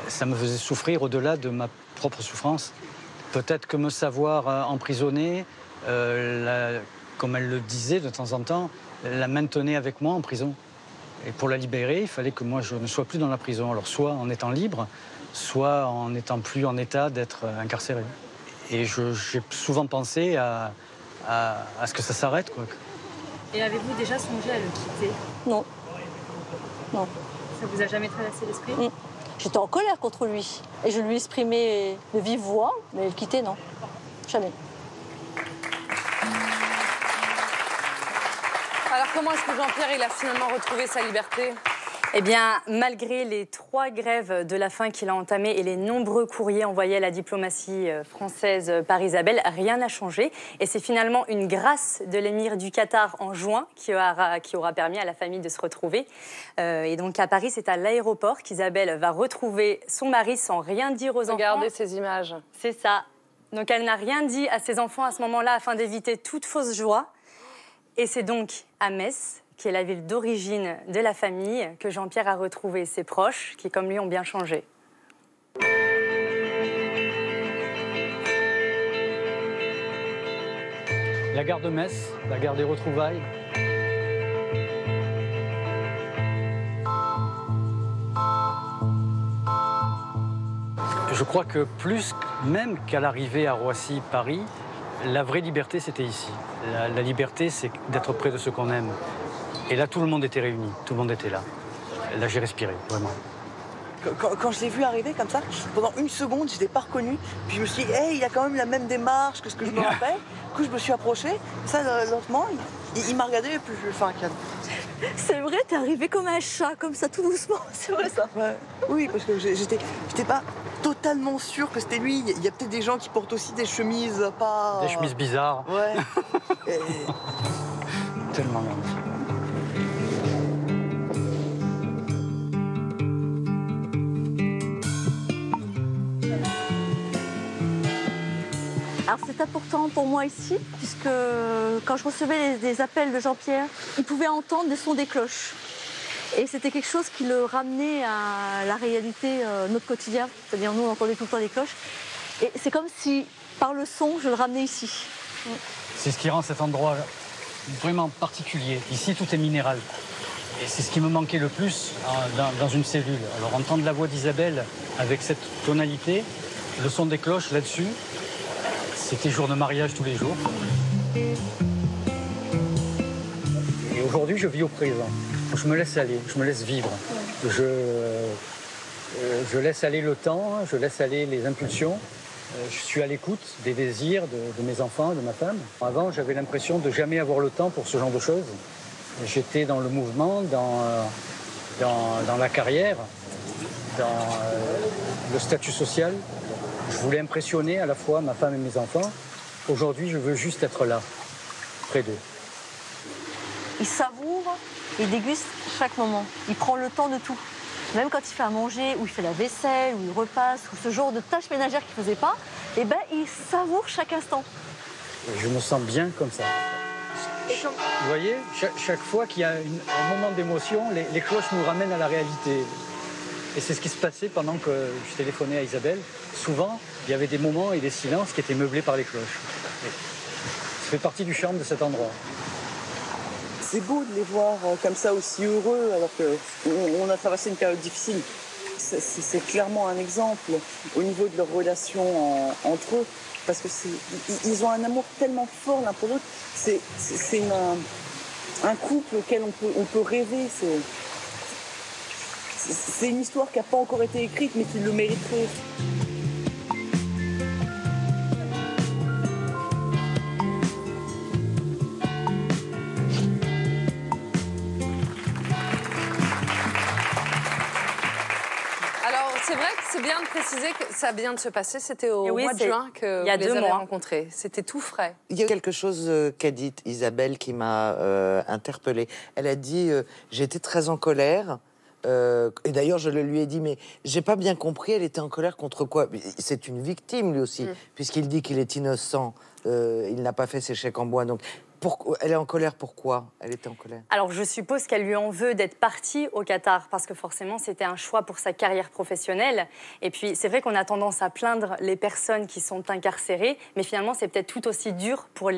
Ça me faisait souffrir au-delà de ma propre souffrance. Peut-être que me savoir emprisonné, comme elle le disait de temps en temps, la maintenait avec moi en prison. Et pour la libérer, il fallait que moi je ne sois plus dans la prison. Alors soit en étant libre, soit en n'étant plus en état d'être incarcéré. Et j'ai souvent pensé à ce que ça s'arrête, quoi. Et avez-vous déjà songé à le quitter? Non. Non. Ça vous a jamais traversé l'esprit? Mmh. J'étais en colère contre lui. Et je lui exprimais de vive voix, mais le quitter, non. Jamais. Comment est-ce que Jean-Pierre, il a finalement retrouvé sa liberté? Eh bien, malgré les 3 grèves de la faim qu'il a entamées et les nombreux courriers envoyés à la diplomatie française par Isabelle, rien n'a changé. Et c'est finalement une grâce de l'émir du Qatar en juin qui aura permis à la famille de se retrouver. Et donc à Paris, c'est à l'aéroport qu'Isabelle va retrouver son mari sans rien dire aux enfants. Regardez ces images. C'est ça. Donc elle n'a rien dit à ses enfants à ce moment-là afin d'éviter toute fausse joie. Et c'est donc à Metz, qui est la ville d'origine de la famille, que Jean-Pierre a retrouvé ses proches, qui, comme lui, ont bien changé. la gare de Metz, la gare des retrouvailles. Je crois que plus même qu'à l'arrivée à Roissy, Paris, la vraie liberté, c'était ici. La liberté, c'est d'être près de ce qu'on aime. Et là, tout le monde était réuni, tout le monde était là. Là, j'ai respiré, vraiment. Quand je l'ai vu arriver comme ça, pendant une seconde, je ne l'ai pas reconnu. Puis je me suis dit, hey, il a quand même la même démarche que ce que je me rappelle. Du coup, je me suis approchée. Ça, lentement, il m'a regardé et puis je lui ai fait un câlin. C'est vrai, t'es arrivé comme un chat, comme ça, tout doucement. C'est vrai ça. Ouais. Oui, parce que j'étais pas totalement sûre que c'était lui. Il y a peut-être des gens qui portent aussi des chemises pas... Des chemises bizarres. Ouais. Tellement bien. Alors c'est important pour moi ici, puisque quand je recevais des appels de Jean-Pierre, il pouvait entendre les sons des cloches. Et c'était quelque chose qui le ramenait à la réalité, notre quotidien. C'est-à-dire nous, on entendait tout le temps des cloches. Et c'est comme si, par le son, je le ramenais ici. C'est ce qui rend cet endroit vraiment particulier. Ici, tout est minéral. Et c'est ce qui me manquait le plus dans une cellule. Alors entendre la voix d'Isabelle avec cette tonalité, le son des cloches là-dessus, c'était jour de mariage tous les jours. Et aujourd'hui, je vis aux prises. Je me laisse aller, je me laisse vivre. Je laisse aller le temps, je laisse aller les impulsions. Je suis à l'écoute des désirs de mes enfants, de ma femme. Avant, j'avais l'impression de jamais avoir le temps pour ce genre de choses. J'étais dans le mouvement, dans la carrière, dans le statut social. Je voulais impressionner à la fois ma femme et mes enfants. Aujourd'hui, je veux juste être là, près d'eux. Il savoure, il déguste chaque moment. Il prend le temps de tout. Même quand il fait à manger, ou il fait la vaisselle, ou il repasse, ou ce genre de tâches ménagères qu'il ne faisait pas, eh ben, il savoure chaque instant. Je me sens bien comme ça. Vous voyez, chaque fois qu'il y a un moment d'émotion, les cloches nous ramènent à la réalité. Et c'est ce qui se passait pendant que je téléphonais à Isabelle. Souvent, il y avait des moments et des silences qui étaient meublés par les cloches. Ça fait partie du charme de cet endroit. C'est beau de les voir comme ça, aussi heureux, alors qu'on a traversé une période difficile. C'est clairement un exemple au niveau de leurs relations entre eux. Parce qu'ils ont un amour tellement fort l'un pour l'autre. C'est un couple auquel on peut rêver. C'est une histoire qui n'a pas encore été écrite, mais qui le mériterait. Alors, c'est vrai que c'est bien de préciser que ça vient de se passer. C'était au mois de juin que vous les avez rencontrés. C'était tout frais. Il y a quelque chose qu'a dit Isabelle qui m'a interpellée. Elle a dit « J'étais très en colère ». Et d'ailleurs, je le lui ai dit, mais j'ai pas bien compris, elle était en colère contre quoi? C'est une victime, lui aussi, puisqu'il dit qu'il est innocent, il n'a pas fait ses chèques en bois, donc... Elle est en colère, pourquoi elle était en colère? Alors, je suppose qu'elle lui en veut d'être partie au Qatar, parce que forcément, c'était un choix pour sa carrière professionnelle. Et puis, c'est vrai qu'on a tendance à plaindre les personnes qui sont incarcérées, mais finalement, c'est peut-être tout aussi dur pour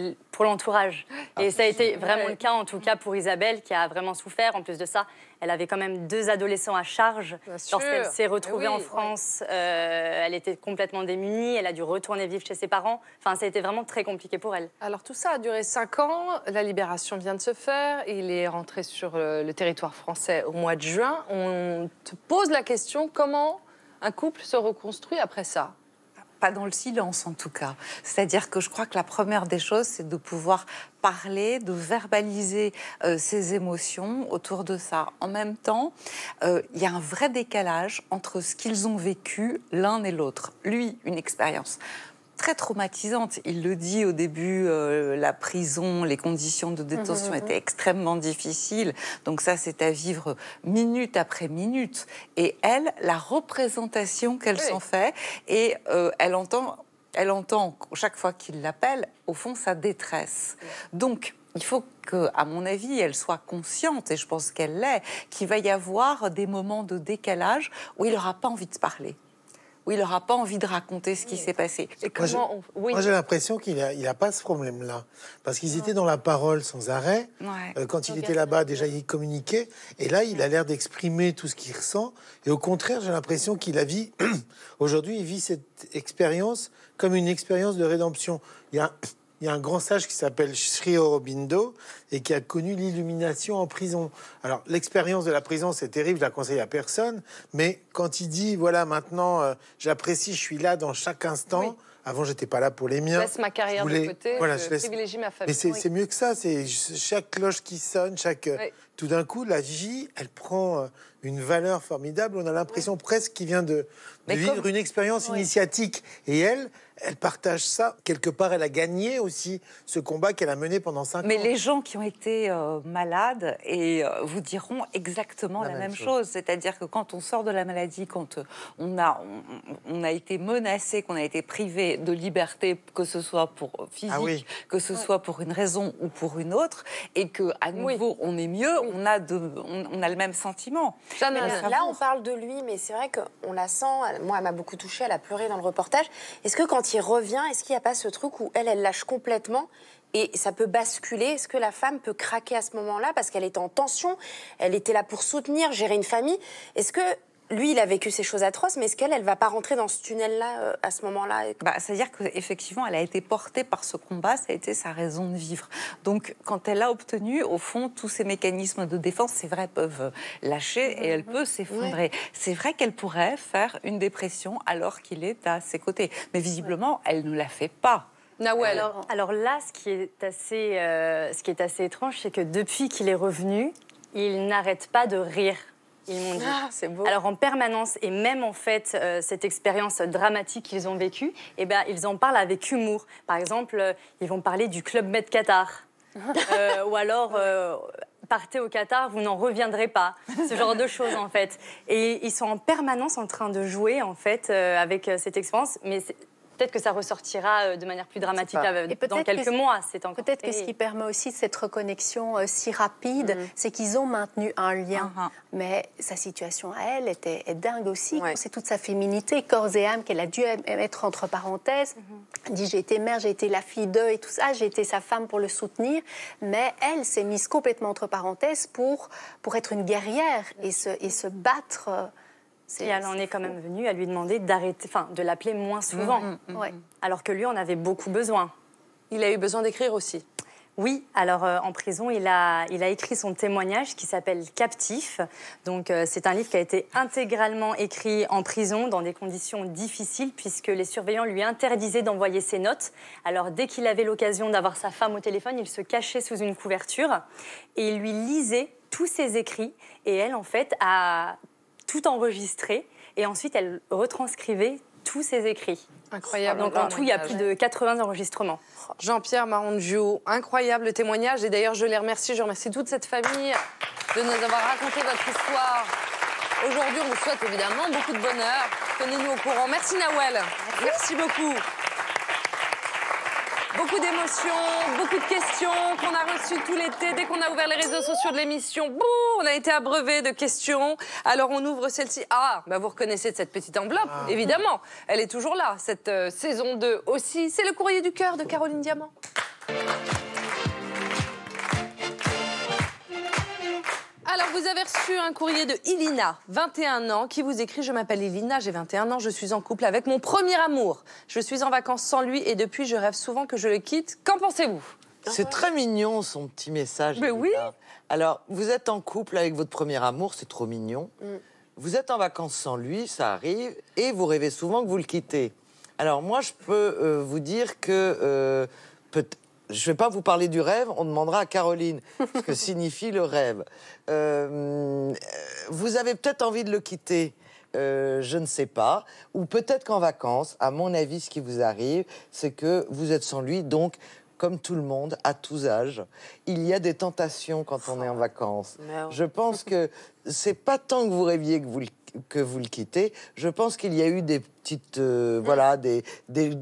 l'entourage. Ah, et ça a été vraiment le cas, en tout cas, pour Isabelle, qui a vraiment souffert. En plus de ça, elle avait quand même 2 adolescents à charge. Lorsqu'elle s'est retrouvée en France, elle était complètement démunie, elle a dû retourner vivre chez ses parents. Enfin, ça a été vraiment très compliqué pour elle. Alors, tout ça a duré 5 ans. La libération vient de se faire, il est rentré sur le territoire français au mois de juin. On te pose la question, comment un couple se reconstruit après ça? Pas dans le silence, en tout cas. C'est-à-dire que je crois que la première des choses, c'est de pouvoir parler, de verbaliser ses émotions autour de ça. En même temps, il y a un vrai décalage entre ce qu'ils ont vécu l'un et l'autre. Lui, une expérience très traumatisante. Il le dit au début, la prison, les conditions de détention étaient extrêmement difficiles. Donc ça, c'est à vivre minute après minute. Et elle, la représentation qu'elle s'en fait, et elle entend chaque fois qu'il l'appelle, au fond, sa détresse. Donc, il faut que, à mon avis, elle soit consciente, et je pense qu'elle l'est, qu'il va y avoir des moments de décalage où il n'aura pas envie de parler, où il n'aura pas envie de raconter ce qui s'est passé. Moi, j'ai l'impression qu'il n'a pas ce problème-là. Parce qu'ils étaient dans la parole sans arrêt. Ouais. Quand il était là-bas, déjà, il communiquait. Et là, il a l'air d'exprimer tout ce qu'il ressent. Et au contraire, j'ai l'impression qu'il a vit... Aujourd'hui, il vit cette expérience comme une expérience de rédemption. Il y a un grand sage qui s'appelle Sri Aurobindo et qui a connu l'illumination en prison. Alors, l'expérience de la prison, c'est terrible, je la conseille à personne. Mais quand il dit, voilà, maintenant, j'apprécie, je suis là dans chaque instant. Oui. Avant, j'étais pas là pour les miens. Je laisse ma carrière de côté, voilà, je privilégie ma famille. Mais c'est mieux que ça. C'est chaque cloche qui sonne, chaque... Oui. Tout d'un coup, la vie, elle prend une valeur formidable. On a l'impression presque qu'il vient de vivre une expérience initiatique. Et elle partage ça. Quelque part, elle a gagné aussi ce combat qu'elle a mené pendant 5 ans. Mais les gens qui ont été malades et vous diront exactement la même chose. C'est-à-dire que quand on sort de la maladie, quand on a été menacé, qu'on a été privé de liberté, que ce soit pour physique, que ce soit pour une raison ou pour une autre, et qu'à nouveau, on est mieux, on a le même sentiment. Là, on parle de lui, mais c'est vrai qu'on la sent. Moi, elle m'a beaucoup touchée, elle a pleuré dans le reportage. Est-ce que quand il revient, est-ce qu'il n'y a pas ce truc où elle lâche complètement et ça peut basculer? Est-ce que la femme peut craquer à ce moment-là parce qu'elle était en tension, elle était là pour soutenir, gérer une famille? Est-ce que lui, il a vécu ces choses atroces, mais est-ce qu'elle va pas rentrer dans ce tunnel-là à ce moment-là? C'est-à-dire qu'effectivement, elle a été portée par ce combat, ça a été sa raison de vivre. Donc, quand elle a obtenu, au fond, tous ces mécanismes de défense, c'est vrai, peuvent lâcher et elle peut s'effondrer. Oui. C'est vrai qu'elle pourrait faire une dépression alors qu'il est à ses côtés. Mais visiblement, elle ne la fait pas. Nawel. Alors là, ce qui est assez étrange, c'est que depuis qu'il est revenu, il n'arrête pas de rire. Ils m'ont dit. Ah, c'est beau. Alors en permanence, et même en fait, cette expérience dramatique qu'ils ont vécue, eh ben, ils en parlent avec humour. Par exemple, ils vont parler du Club Med Qatar. Ou alors, partez au Qatar, vous n'en reviendrez pas. Ce genre de choses, en fait. Et ils sont en permanence en train de jouer, en fait, avec cette expérience. Mais peut-être que ça ressortira de manière plus dramatique dans quelques mois. Peut-être que ce qui permet aussi cette reconnexion si rapide, c'est qu'ils ont maintenu un lien. Mais sa situation à elle est dingue aussi. Ouais. C'est toute sa féminité, corps et âme, qu'elle a dû mettre entre parenthèses. Elle dit, j'ai été mère, j'ai été la fille d'eux et tout ça, j'ai été sa femme pour le soutenir. Mais elle s'est mise complètement entre parenthèses pour être une guerrière et se battre... Et elle en est quand même venue à lui demander d'arrêter, enfin, de l'appeler moins souvent. Alors que lui, on avait beaucoup besoin. Il a eu besoin d'écrire aussi. Oui, alors en prison, il a écrit son témoignage qui s'appelle « Captif ». Donc c'est un livre qui a été intégralement écrit en prison dans des conditions difficiles puisque les surveillants lui interdisaient d'envoyer ses notes. Alors dès qu'il avait l'occasion d'avoir sa femme au téléphone, il se cachait sous une couverture et il lui lisait tous ses écrits. Et elle, en fait, a... tout enregistré, et ensuite elle retranscrivait tous ses écrits. Incroyable. Donc en tout, il y a plus de 80 enregistrements. Jean-Pierre Marongiu, incroyable témoignage, et d'ailleurs je les remercie, je remercie toute cette famille de nous avoir raconté votre histoire. Aujourd'hui, on vous souhaite évidemment beaucoup de bonheur. Tenez-nous au courant. Merci Nawel. Merci beaucoup. Beaucoup d'émotions, beaucoup de questions qu'on a reçues tout l'été. Dès qu'on a ouvert les réseaux sociaux de l'émission, boum, on a été abreuvés de questions. Alors on ouvre celle-ci. Ah, bah vous reconnaissez de cette petite enveloppe, évidemment. Elle est toujours là, cette saison 2 aussi. C'est le courrier du cœur de Caroline Diamant. Alors, vous avez reçu un courrier de Ilina, 21 ans, qui vous écrit « Je m'appelle Ilina, j'ai 21 ans, je suis en couple avec mon premier amour. Je suis en vacances sans lui et depuis, je rêve souvent que je le quitte. Qu'en pensez-vous » C'est très mignon, son petit message. Mais oui. Alors, vous êtes en couple avec votre premier amour, c'est trop mignon. Vous êtes en vacances sans lui, ça arrive, et vous rêvez souvent que vous le quittez. Alors, moi, je peux vous dire que... je ne vais pas vous parler du rêve, on demandera à Caroline ce que signifie le rêve. Vous avez peut-être envie de le quitter, je ne sais pas. Ou peut-être qu'en vacances, à mon avis, ce qui vous arrive, c'est que vous êtes sans lui, donc... comme tout le monde, à tous âges, il y a des tentations quand on est en vacances. Je pense que c'est pas tant que vous rêviez que vous que vous le quittez, je pense qu'il y a eu des petites, voilà, des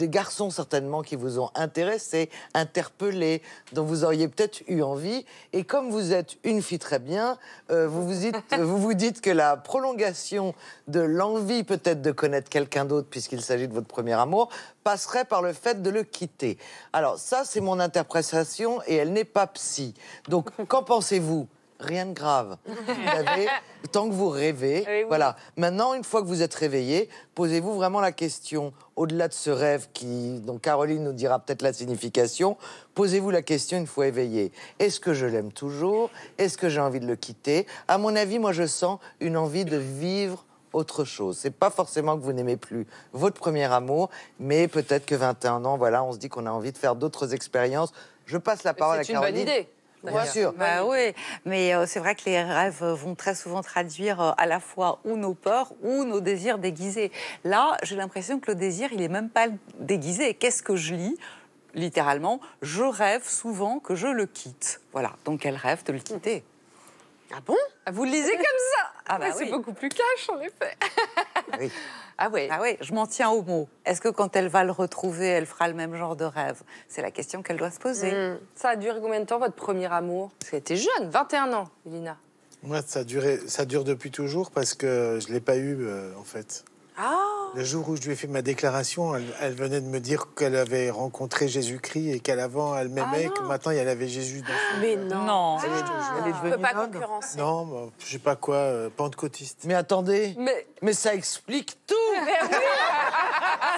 garçons certainement qui vous ont intéressé, interpellé, dont vous auriez peut-être eu envie. Et comme vous êtes une fille très bien, vous vous dites que la prolongation de l'envie peut-être de connaître quelqu'un d'autre, puisqu'il s'agit de votre premier amour, passerait par le fait de le quitter. Alors ça, c'est mon interprétation et elle n'est pas psy. Donc, qu'en pensez-vous ? Rien de grave. Vous avez, tant que vous rêvez, oui. Voilà. Maintenant, une fois que vous êtes réveillé, posez-vous vraiment la question, au-delà de ce rêve qui, dont Caroline nous dira peut-être la signification, posez-vous la question une fois éveillé. Est-ce que je l'aime toujours? Est-ce que j'ai envie de le quitter? À mon avis, moi, je sens une envie de vivre autre chose. C'est pas forcément que vous n'aimez plus votre premier amour, mais peut-être que 21 ans, voilà, on se dit qu'on a envie de faire d'autres expériences. Je passe la parole à Caroline. C'est une bonne idée. Bien sûr. Bah, oui, mais c'est vrai que les rêves vont très souvent traduire à la fois ou nos peurs ou nos désirs déguisés. Là, j'ai l'impression que le désir, il n'est même pas déguisé. Qu'est-ce que je lis ? Littéralement, je rêve souvent que je le quitte. Voilà, donc elle rêve de le quitter. Ah bon ? Vous le lisez comme ça ? Ah bah, oui. C'est beaucoup plus cash, en effet. Oui. Ah oui, ah ouais, je m'en tiens aux mots. Est-ce que quand elle va le retrouver, elle fera le même genre de rêve? C'est la question qu'elle doit se poser. Mmh. Ça a duré combien de temps, votre premier amour? Parce qu'elle était jeune, 21 ans, Elina. Moi, ça dure depuis toujours parce que je ne l'ai pas eu, en fait. Ah. Le jour où je lui ai fait ma déclaration, elle venait de me dire qu'elle avait rencontré Jésus-Christ et qu'avant, elle m'aimait, que maintenant, elle avait Jésus. Mais non, elle ne peut pas concurrencer. Non, bah, je ne sais pas quoi, pentecôtiste. Mais attendez, mais ça explique tout. Mais oui.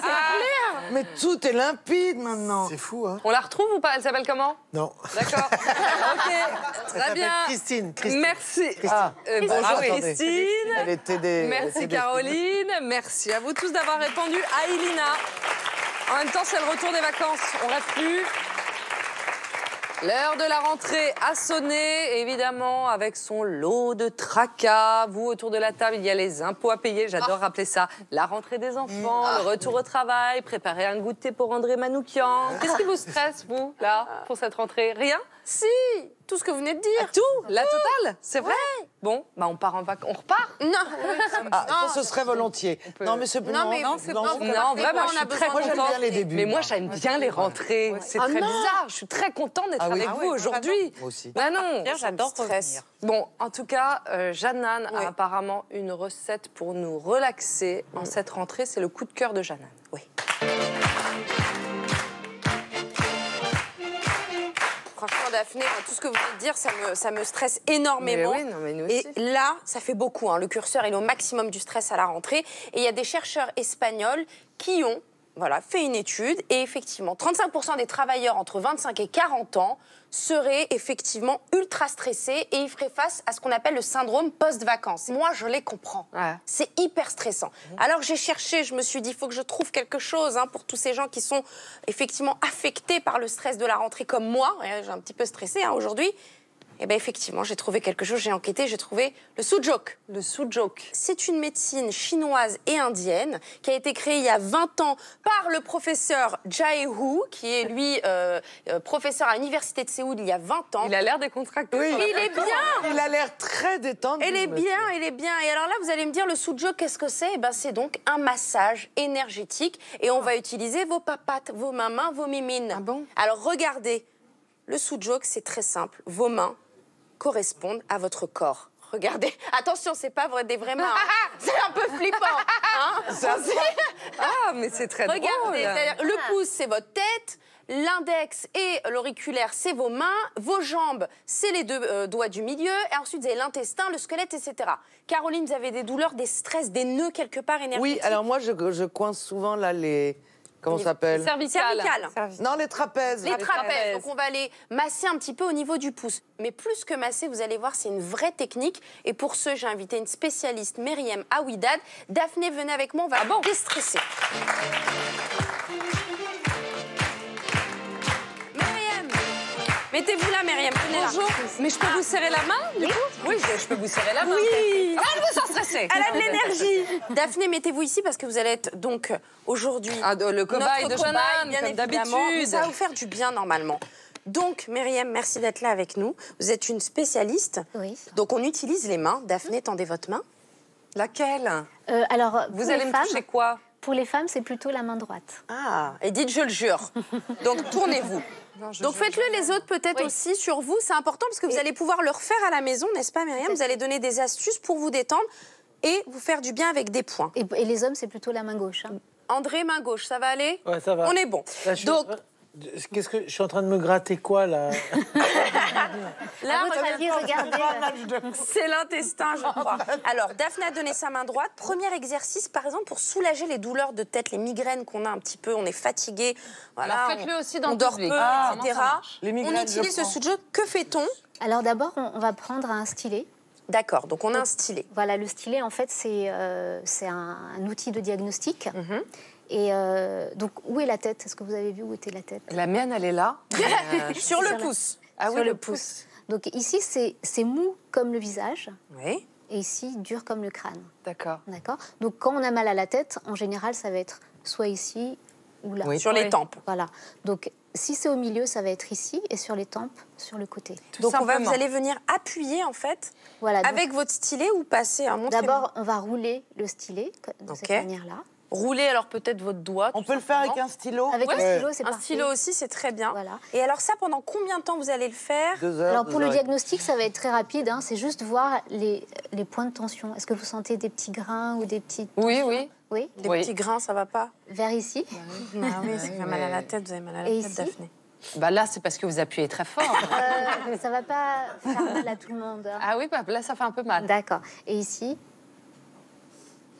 C'est clair. Mais tout est limpide maintenant. C'est fou, hein. On la retrouve ou pas? Elle s'appelle comment? Non. D'accord. Ok. Très bien. Christine. Merci. Christine. Ah. Bonjour, ah oui. Christine. Elle était des... Merci, Caroline. Merci à vous tous d'avoir répondu à Elina. En même temps, c'est le retour des vacances. On rêve plus. L'heure de la rentrée a sonné, évidemment, avec son lot de tracas. Vous, autour de la table, il y a les impôts à payer. J'adore rappeler ça. La rentrée des enfants, le retour au travail, préparer un goûter pour André Manoukian. Qu'est-ce qui vous stresse, vous, là, pour cette rentrée? Rien? Si, tout ce que vous venez de dire. Ah, tout? La totale? C'est vrai? Ouais. Bon, bah on part en vacances. On repart? Non. Ah, non, ça, ce serait volontiers. Non, mais c'est bon. Non, mais non, vraiment, je suis très contente. Moi, j'aime bien les débuts. Mais moi, j'aime bien les rentrées. C'est très bizarre. Je suis très contente d'être avec vous aujourd'hui. Moi aussi. Bah non, j'adore revenir. Bon, en tout cas, Janane a apparemment une recette pour nous relaxer en cette rentrée. C'est le coup de cœur de Janane. Oui. Franchement, Daphné, tout ce que vous venez de dire, ça me stresse énormément. Mais oui, non, mais nous aussi. Et là, ça fait beaucoup. Hein. Le curseur, il est au maximum du stress à la rentrée. Et il y a des chercheurs espagnols qui ont fait une étude. Et effectivement, 35% des travailleurs entre 25 et 40 ans seraient effectivement ultra stressés et ils feraient face à ce qu'on appelle le syndrome post-vacances. Moi, je les comprends. Ouais. C'est hyper stressant. Alors, j'ai cherché, je me suis dit, il faut que je trouve quelque chose pour tous ces gens qui sont effectivement affectés par le stress de la rentrée comme moi. J'ai un petit peu stressé aujourd'hui. Eh bien, effectivement, j'ai trouvé quelque chose, j'ai enquêté, j'ai trouvé le Sujok. Le Sujok. C'est une médecine chinoise et indienne qui a été créée il y a 20 ans par le professeur Jae Hu, qui est, lui, professeur à l'université de Séoul il y a 20 ans. Il a l'air décontracté. Oui, il est bien. Il a l'air très détendu. Il est bien, il est bien. Et alors là, vous allez me dire, le Sujok, qu'est-ce que c'est? Eh bien, c'est donc un massage énergétique. Et on va utiliser vos papates, vos mamans, vos mimines. Ah bon? Alors, regardez. Le Sujok, c'est très simple. Vos mains correspondent à votre corps. Regardez. Attention, c'est pas vrai des vraies mains. Hein. C'est un peu flippant. Hein. Ah, mais c'est très drôle. Regardez, le pouce, c'est votre tête. L'index et l'auriculaire, c'est vos mains. Vos jambes, c'est les deux doigts du milieu. Et ensuite, vous avez l'intestin, le squelette, etc. Caroline, vous avez des douleurs, des stress, des nœuds quelque part énergétiques. Oui, alors moi, je coince souvent là les... Comment ça s'appelle? Cervicales. Non, les trapèzes. Les trapèzes. Donc, on va les masser un petit peu au niveau du pouce. Mais plus que masser, vous allez voir, c'est une vraie technique. Et pour ce, j'ai invité une spécialiste, Myriam Aouidad. Daphné, venez avec moi, on va déstresser. Myriam, mettez-vous là, Myriam. Bonjour. Mais je peux vous serrer la main, du coup? Oui, je peux vous serrer la main. Oui. Ah, elle vous sent stressée. Elle a de l'énergie. Daphné, mettez-vous ici parce que vous allez être donc aujourd'hui le cobaye de Janane, bien évidemment. Ça va vous faire du bien normalement. Donc, Myriam, merci d'être là avec nous. Vous êtes une spécialiste. Oui. Donc, on utilise les mains. Daphné, tendez votre main. Laquelle? Alors, vous allez me toucher quoi? Pour les femmes, c'est plutôt la main droite. Ah, et dites je le jure. Donc tournez-vous. Donc faites-le les autres peut-être aussi sur vous. C'est important parce que vous allez pouvoir le refaire à la maison, n'est-ce pas Myriam? Vous allez donner des astuces pour vous détendre et vous faire du bien avec des points. Et les hommes, c'est plutôt la main gauche. Hein. André, main gauche, ça va aller? Ouais, ça va. On est bon. Là, donc... Qu'est-ce que... Je suis en train de me gratter quoi, là? Là, regardez, c'est l'intestin, je crois. Alors, Daphné a donné sa main droite. Premier exercice, par exemple, pour soulager les douleurs de tête, les migraines qu'on a un petit peu, on est fatigué. Voilà, alors faites-le aussi dans le public. On dort peu, etc. Les migraines, on utilise ce sujok. Que fait-on? Alors d'abord, on va prendre un stylet. D'accord, donc on a un stylet. Voilà, le stylet, en fait, c'est un outil de diagnostic. Mm-hmm. Et donc, où est la tête? Est-ce que vous avez vu où était la tête? La mienne, elle est là. Sur le pouce. Ah oui, le pouce. Donc ici, c'est mou comme le visage. Oui. Et ici, dur comme le crâne. D'accord. D'accord. Donc quand on a mal à la tête, en général, ça va être soit ici ou là. Oui, sur les tempes. Voilà. Donc si c'est au milieu, ça va être ici. Et sur les tempes, sur le côté. Tout donc vous allez venir appuyer, en fait, voilà, avec donc, votre stylet ou passer un montrez-moi. D'abord, on va rouler le stylet de cette manière-là. Rouler alors peut-être votre doigt. On peut le faire avec un stylo. Avec un stylo, c'est parfait. Un stylo aussi, c'est très bien. Voilà. Et alors ça, pendant combien de temps vous allez le faire? 2 heures. Alors pour le diagnostic, ça va être très rapide. Hein. C'est juste voir les points de tension. Est-ce que vous sentez des petits grains ou des petites tensions? Oui, oui. Des petits grains, ça va pas? Vers ici. Oui, c'est mal à la tête, vous avez mal à la tête, Daphné. Bah là, c'est parce que vous appuyez très fort. Mais ça va pas faire mal à tout le monde. Hein. Ah oui, bah, là, ça fait un peu mal. D'accord. Et ici?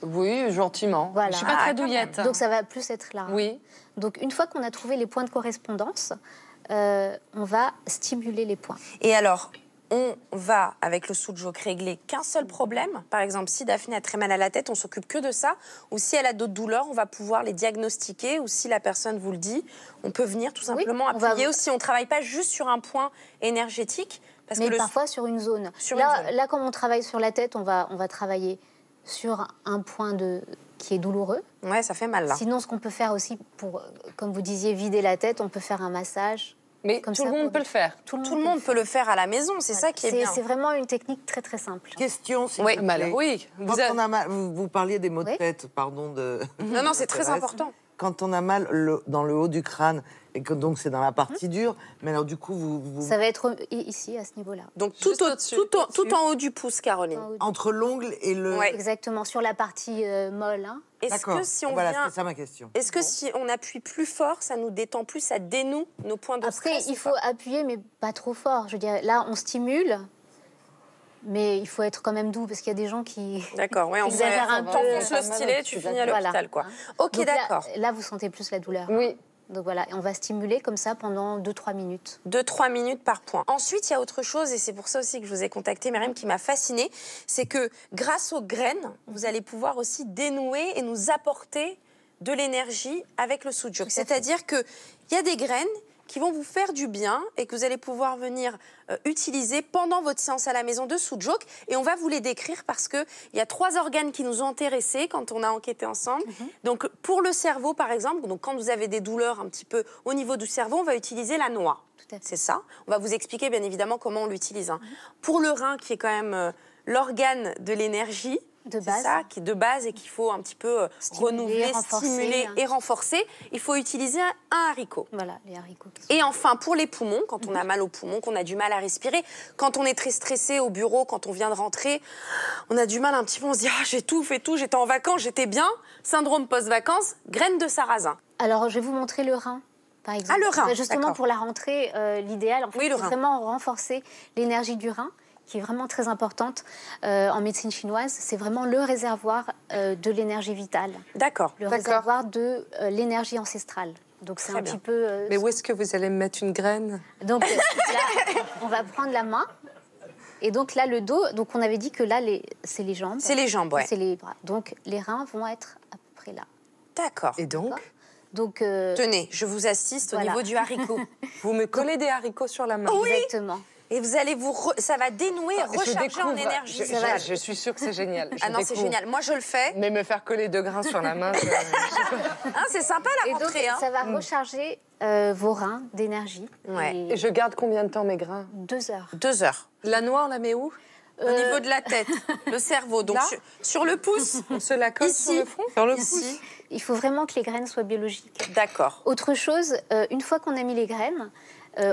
Oui, gentiment. Voilà. Je ne suis pas très douillette. Donc ça va plus être là. Oui. Donc une fois qu'on a trouvé les points de correspondance, on va stimuler les points. Et alors, on va, avec le sujok, régler qu'un seul problème. Par exemple, si Daphné a très mal à la tête, on ne s'occupe que de ça. Ou si elle a d'autres douleurs, on va pouvoir les diagnostiquer. Ou si la personne vous le dit, on peut venir tout simplement appuyer. Ou si on ne travaille pas juste sur un point énergétique. Parce que parfois sur une zone. Là, quand on travaille sur la tête, on va travailler sur un point qui est douloureux. Ouais, ça fait mal là. Sinon, ce qu'on peut faire aussi pour, comme vous disiez, vider la tête, on peut faire un massage. Mais comme tout le monde peut le faire. Tout le monde peut le faire à la maison, c'est ça qui est bien. C'est vraiment une technique très très simple. Question, c'est Vous parliez des maux de tête, pardon. Non, non, c'est très important. Quand on a mal dans le haut du crâne, et que donc c'est dans la partie dure, mais alors du coup vous... Ça va être ici, à ce niveau-là. Donc tout en haut du pouce, Caroline. Entre l'ongle et le... Ouais. Exactement, sur la partie molle. Hein. Est-ce que si on vient... c'est ça ma question. Est-ce que si on appuie plus fort, ça nous détend plus, ça dénoue nos points de stress? Après, il faut appuyer, mais pas trop fort. Je veux dire, là, on stimule... Mais il faut être quand même doux, parce qu'il y a des gens qui... D'accord, oui, on exagère un peu. T'enfonces le stylet, tu finis à l'hôpital, quoi. Ok, d'accord. Là, vous sentez plus la douleur. Oui. Donc voilà, et on va stimuler comme ça pendant 2-3 minutes. 2-3 minutes par point. Ensuite, il y a autre chose, et c'est pour ça aussi que je vous ai contacté, Myriam, qui m'a fascinée, c'est que grâce aux graines, vous allez pouvoir aussi dénouer et nous apporter de l'énergie avec le sujok. C'est-à-dire qu'il y a des graines qui vont vous faire du bien et que vous allez pouvoir venir utiliser pendant votre séance à la maison de sujok. Et on va vous les décrire parce qu'il y a 3 organes qui nous ont intéressés quand on a enquêté ensemble. Donc, pour le cerveau, par exemple, donc quand vous avez des douleurs un petit peu au niveau du cerveau, on va utiliser la noix. C'est ça. On va vous expliquer, bien évidemment, comment on l'utilise. Pour le rein, qui est quand même l'organe de l'énergie, c'est ça, qui est de base et qu'il faut un petit peu renouveler, stimuler et renforcer. Il faut utiliser un haricot. Voilà, les haricots. Et enfin, pour les poumons, quand on a mal aux poumons, qu'on a du mal à respirer, quand on est très stressé au bureau, quand on vient de rentrer, on a du mal un petit peu, on se dit « Ah, j'étouffe et tout, j'étais en vacances, j'étais bien ». Syndrome post-vacances, graines de sarrasin. Alors, je vais vous montrer le rein. Par exemple. Ah, le rein, justement, pour la rentrée, l'idéal, en fait, c'est vraiment renforcer l'énergie du rein, qui est vraiment très importante en médecine chinoise. C'est vraiment le réservoir de l'énergie vitale. D'accord. Le réservoir de l'énergie ancestrale. Donc c'est un petit peu... Mais où est-ce que vous allez me mettre une graine? Donc là, on va prendre la main. Et donc là, le dos... Donc on avait dit que là, c'est les jambes. C'est les jambes, ouais. C'est les bras. Donc les reins vont être à peu près là. D'accord. Et donc tenez, je vous assiste au niveau du haricot. Vous me collez des haricots sur la main. Oui. Exactement. Et vous allez ça va dénouer, recharger en énergie. Je suis sûre que c'est génial. Ah non, c'est génial. Moi, je le fais. Mais me faire coller 2 grains sur la main, c'est sympa la rentrée. Ça va recharger vos reins d'énergie. Ouais. Et je garde combien de temps mes grains? 2 heures. 2 heures. La noix, on la met où? au niveau de la tête, le cerveau. Donc sur le pouce, on se la colle ici, sur le front, sur le pouce. Il faut vraiment que les graines soient biologiques. D'accord. Autre chose, une fois qu'on a mis les graines,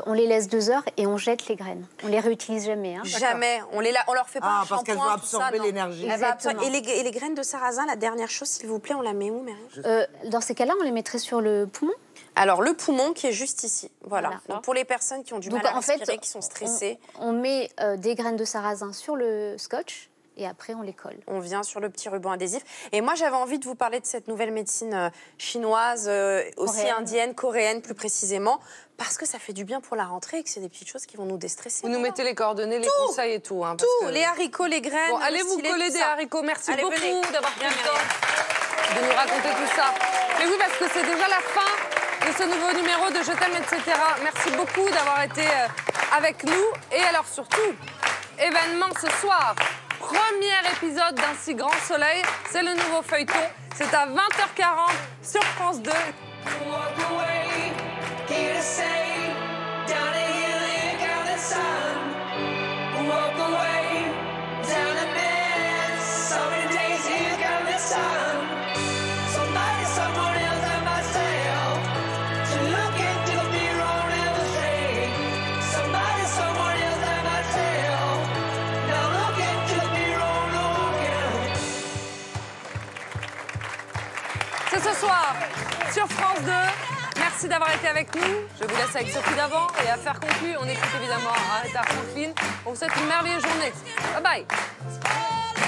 on les laisse 2 heures et on jette les graines. On les réutilise jamais. Hein. Jamais. On leur fait pas un shampoing. Ah, parce qu'elles vont absorber l'énergie. Et les graines de sarrasin, la dernière chose, s'il vous plaît, on la met où, Myriam ? Dans ces cas-là, on les mettrait sur le poumon. Alors, le poumon qui est juste ici. Voilà. Donc, pour les personnes qui ont du mal à respirer, qui sont stressées. On met des graines de sarrasin sur le scotch. Et après, on les colle. On vient sur le petit ruban adhésif. Et moi, j'avais envie de vous parler de cette nouvelle médecine chinoise, aussi indienne, coréenne plus précisément, parce que ça fait du bien pour la rentrée et que c'est des petites choses qui vont nous déstresser. Vous nous mettez les coordonnées, les conseils et tout. Hein, tout, parce que... les haricots, les graines. Bon, allez vous coller des haricots. Merci beaucoup d'avoir pris le temps de nous raconter tout ça. Mais oui, parce que c'est déjà la fin de ce nouveau numéro de Je t'aime, etc. Merci beaucoup d'avoir été avec nous. Et alors surtout, événement ce soir. Premier épisode d'Un si grand soleil, c'est le nouveau feuilleton. C'est à 20h40 sur France 2. Ce soir, sur France 2. Merci d'avoir été avec nous. Je vous laisse avec Sophie d'avant. Et à faire conclure, on écoute évidemment Aretha Franklin. On vous souhaite une merveilleuse journée. Bye bye.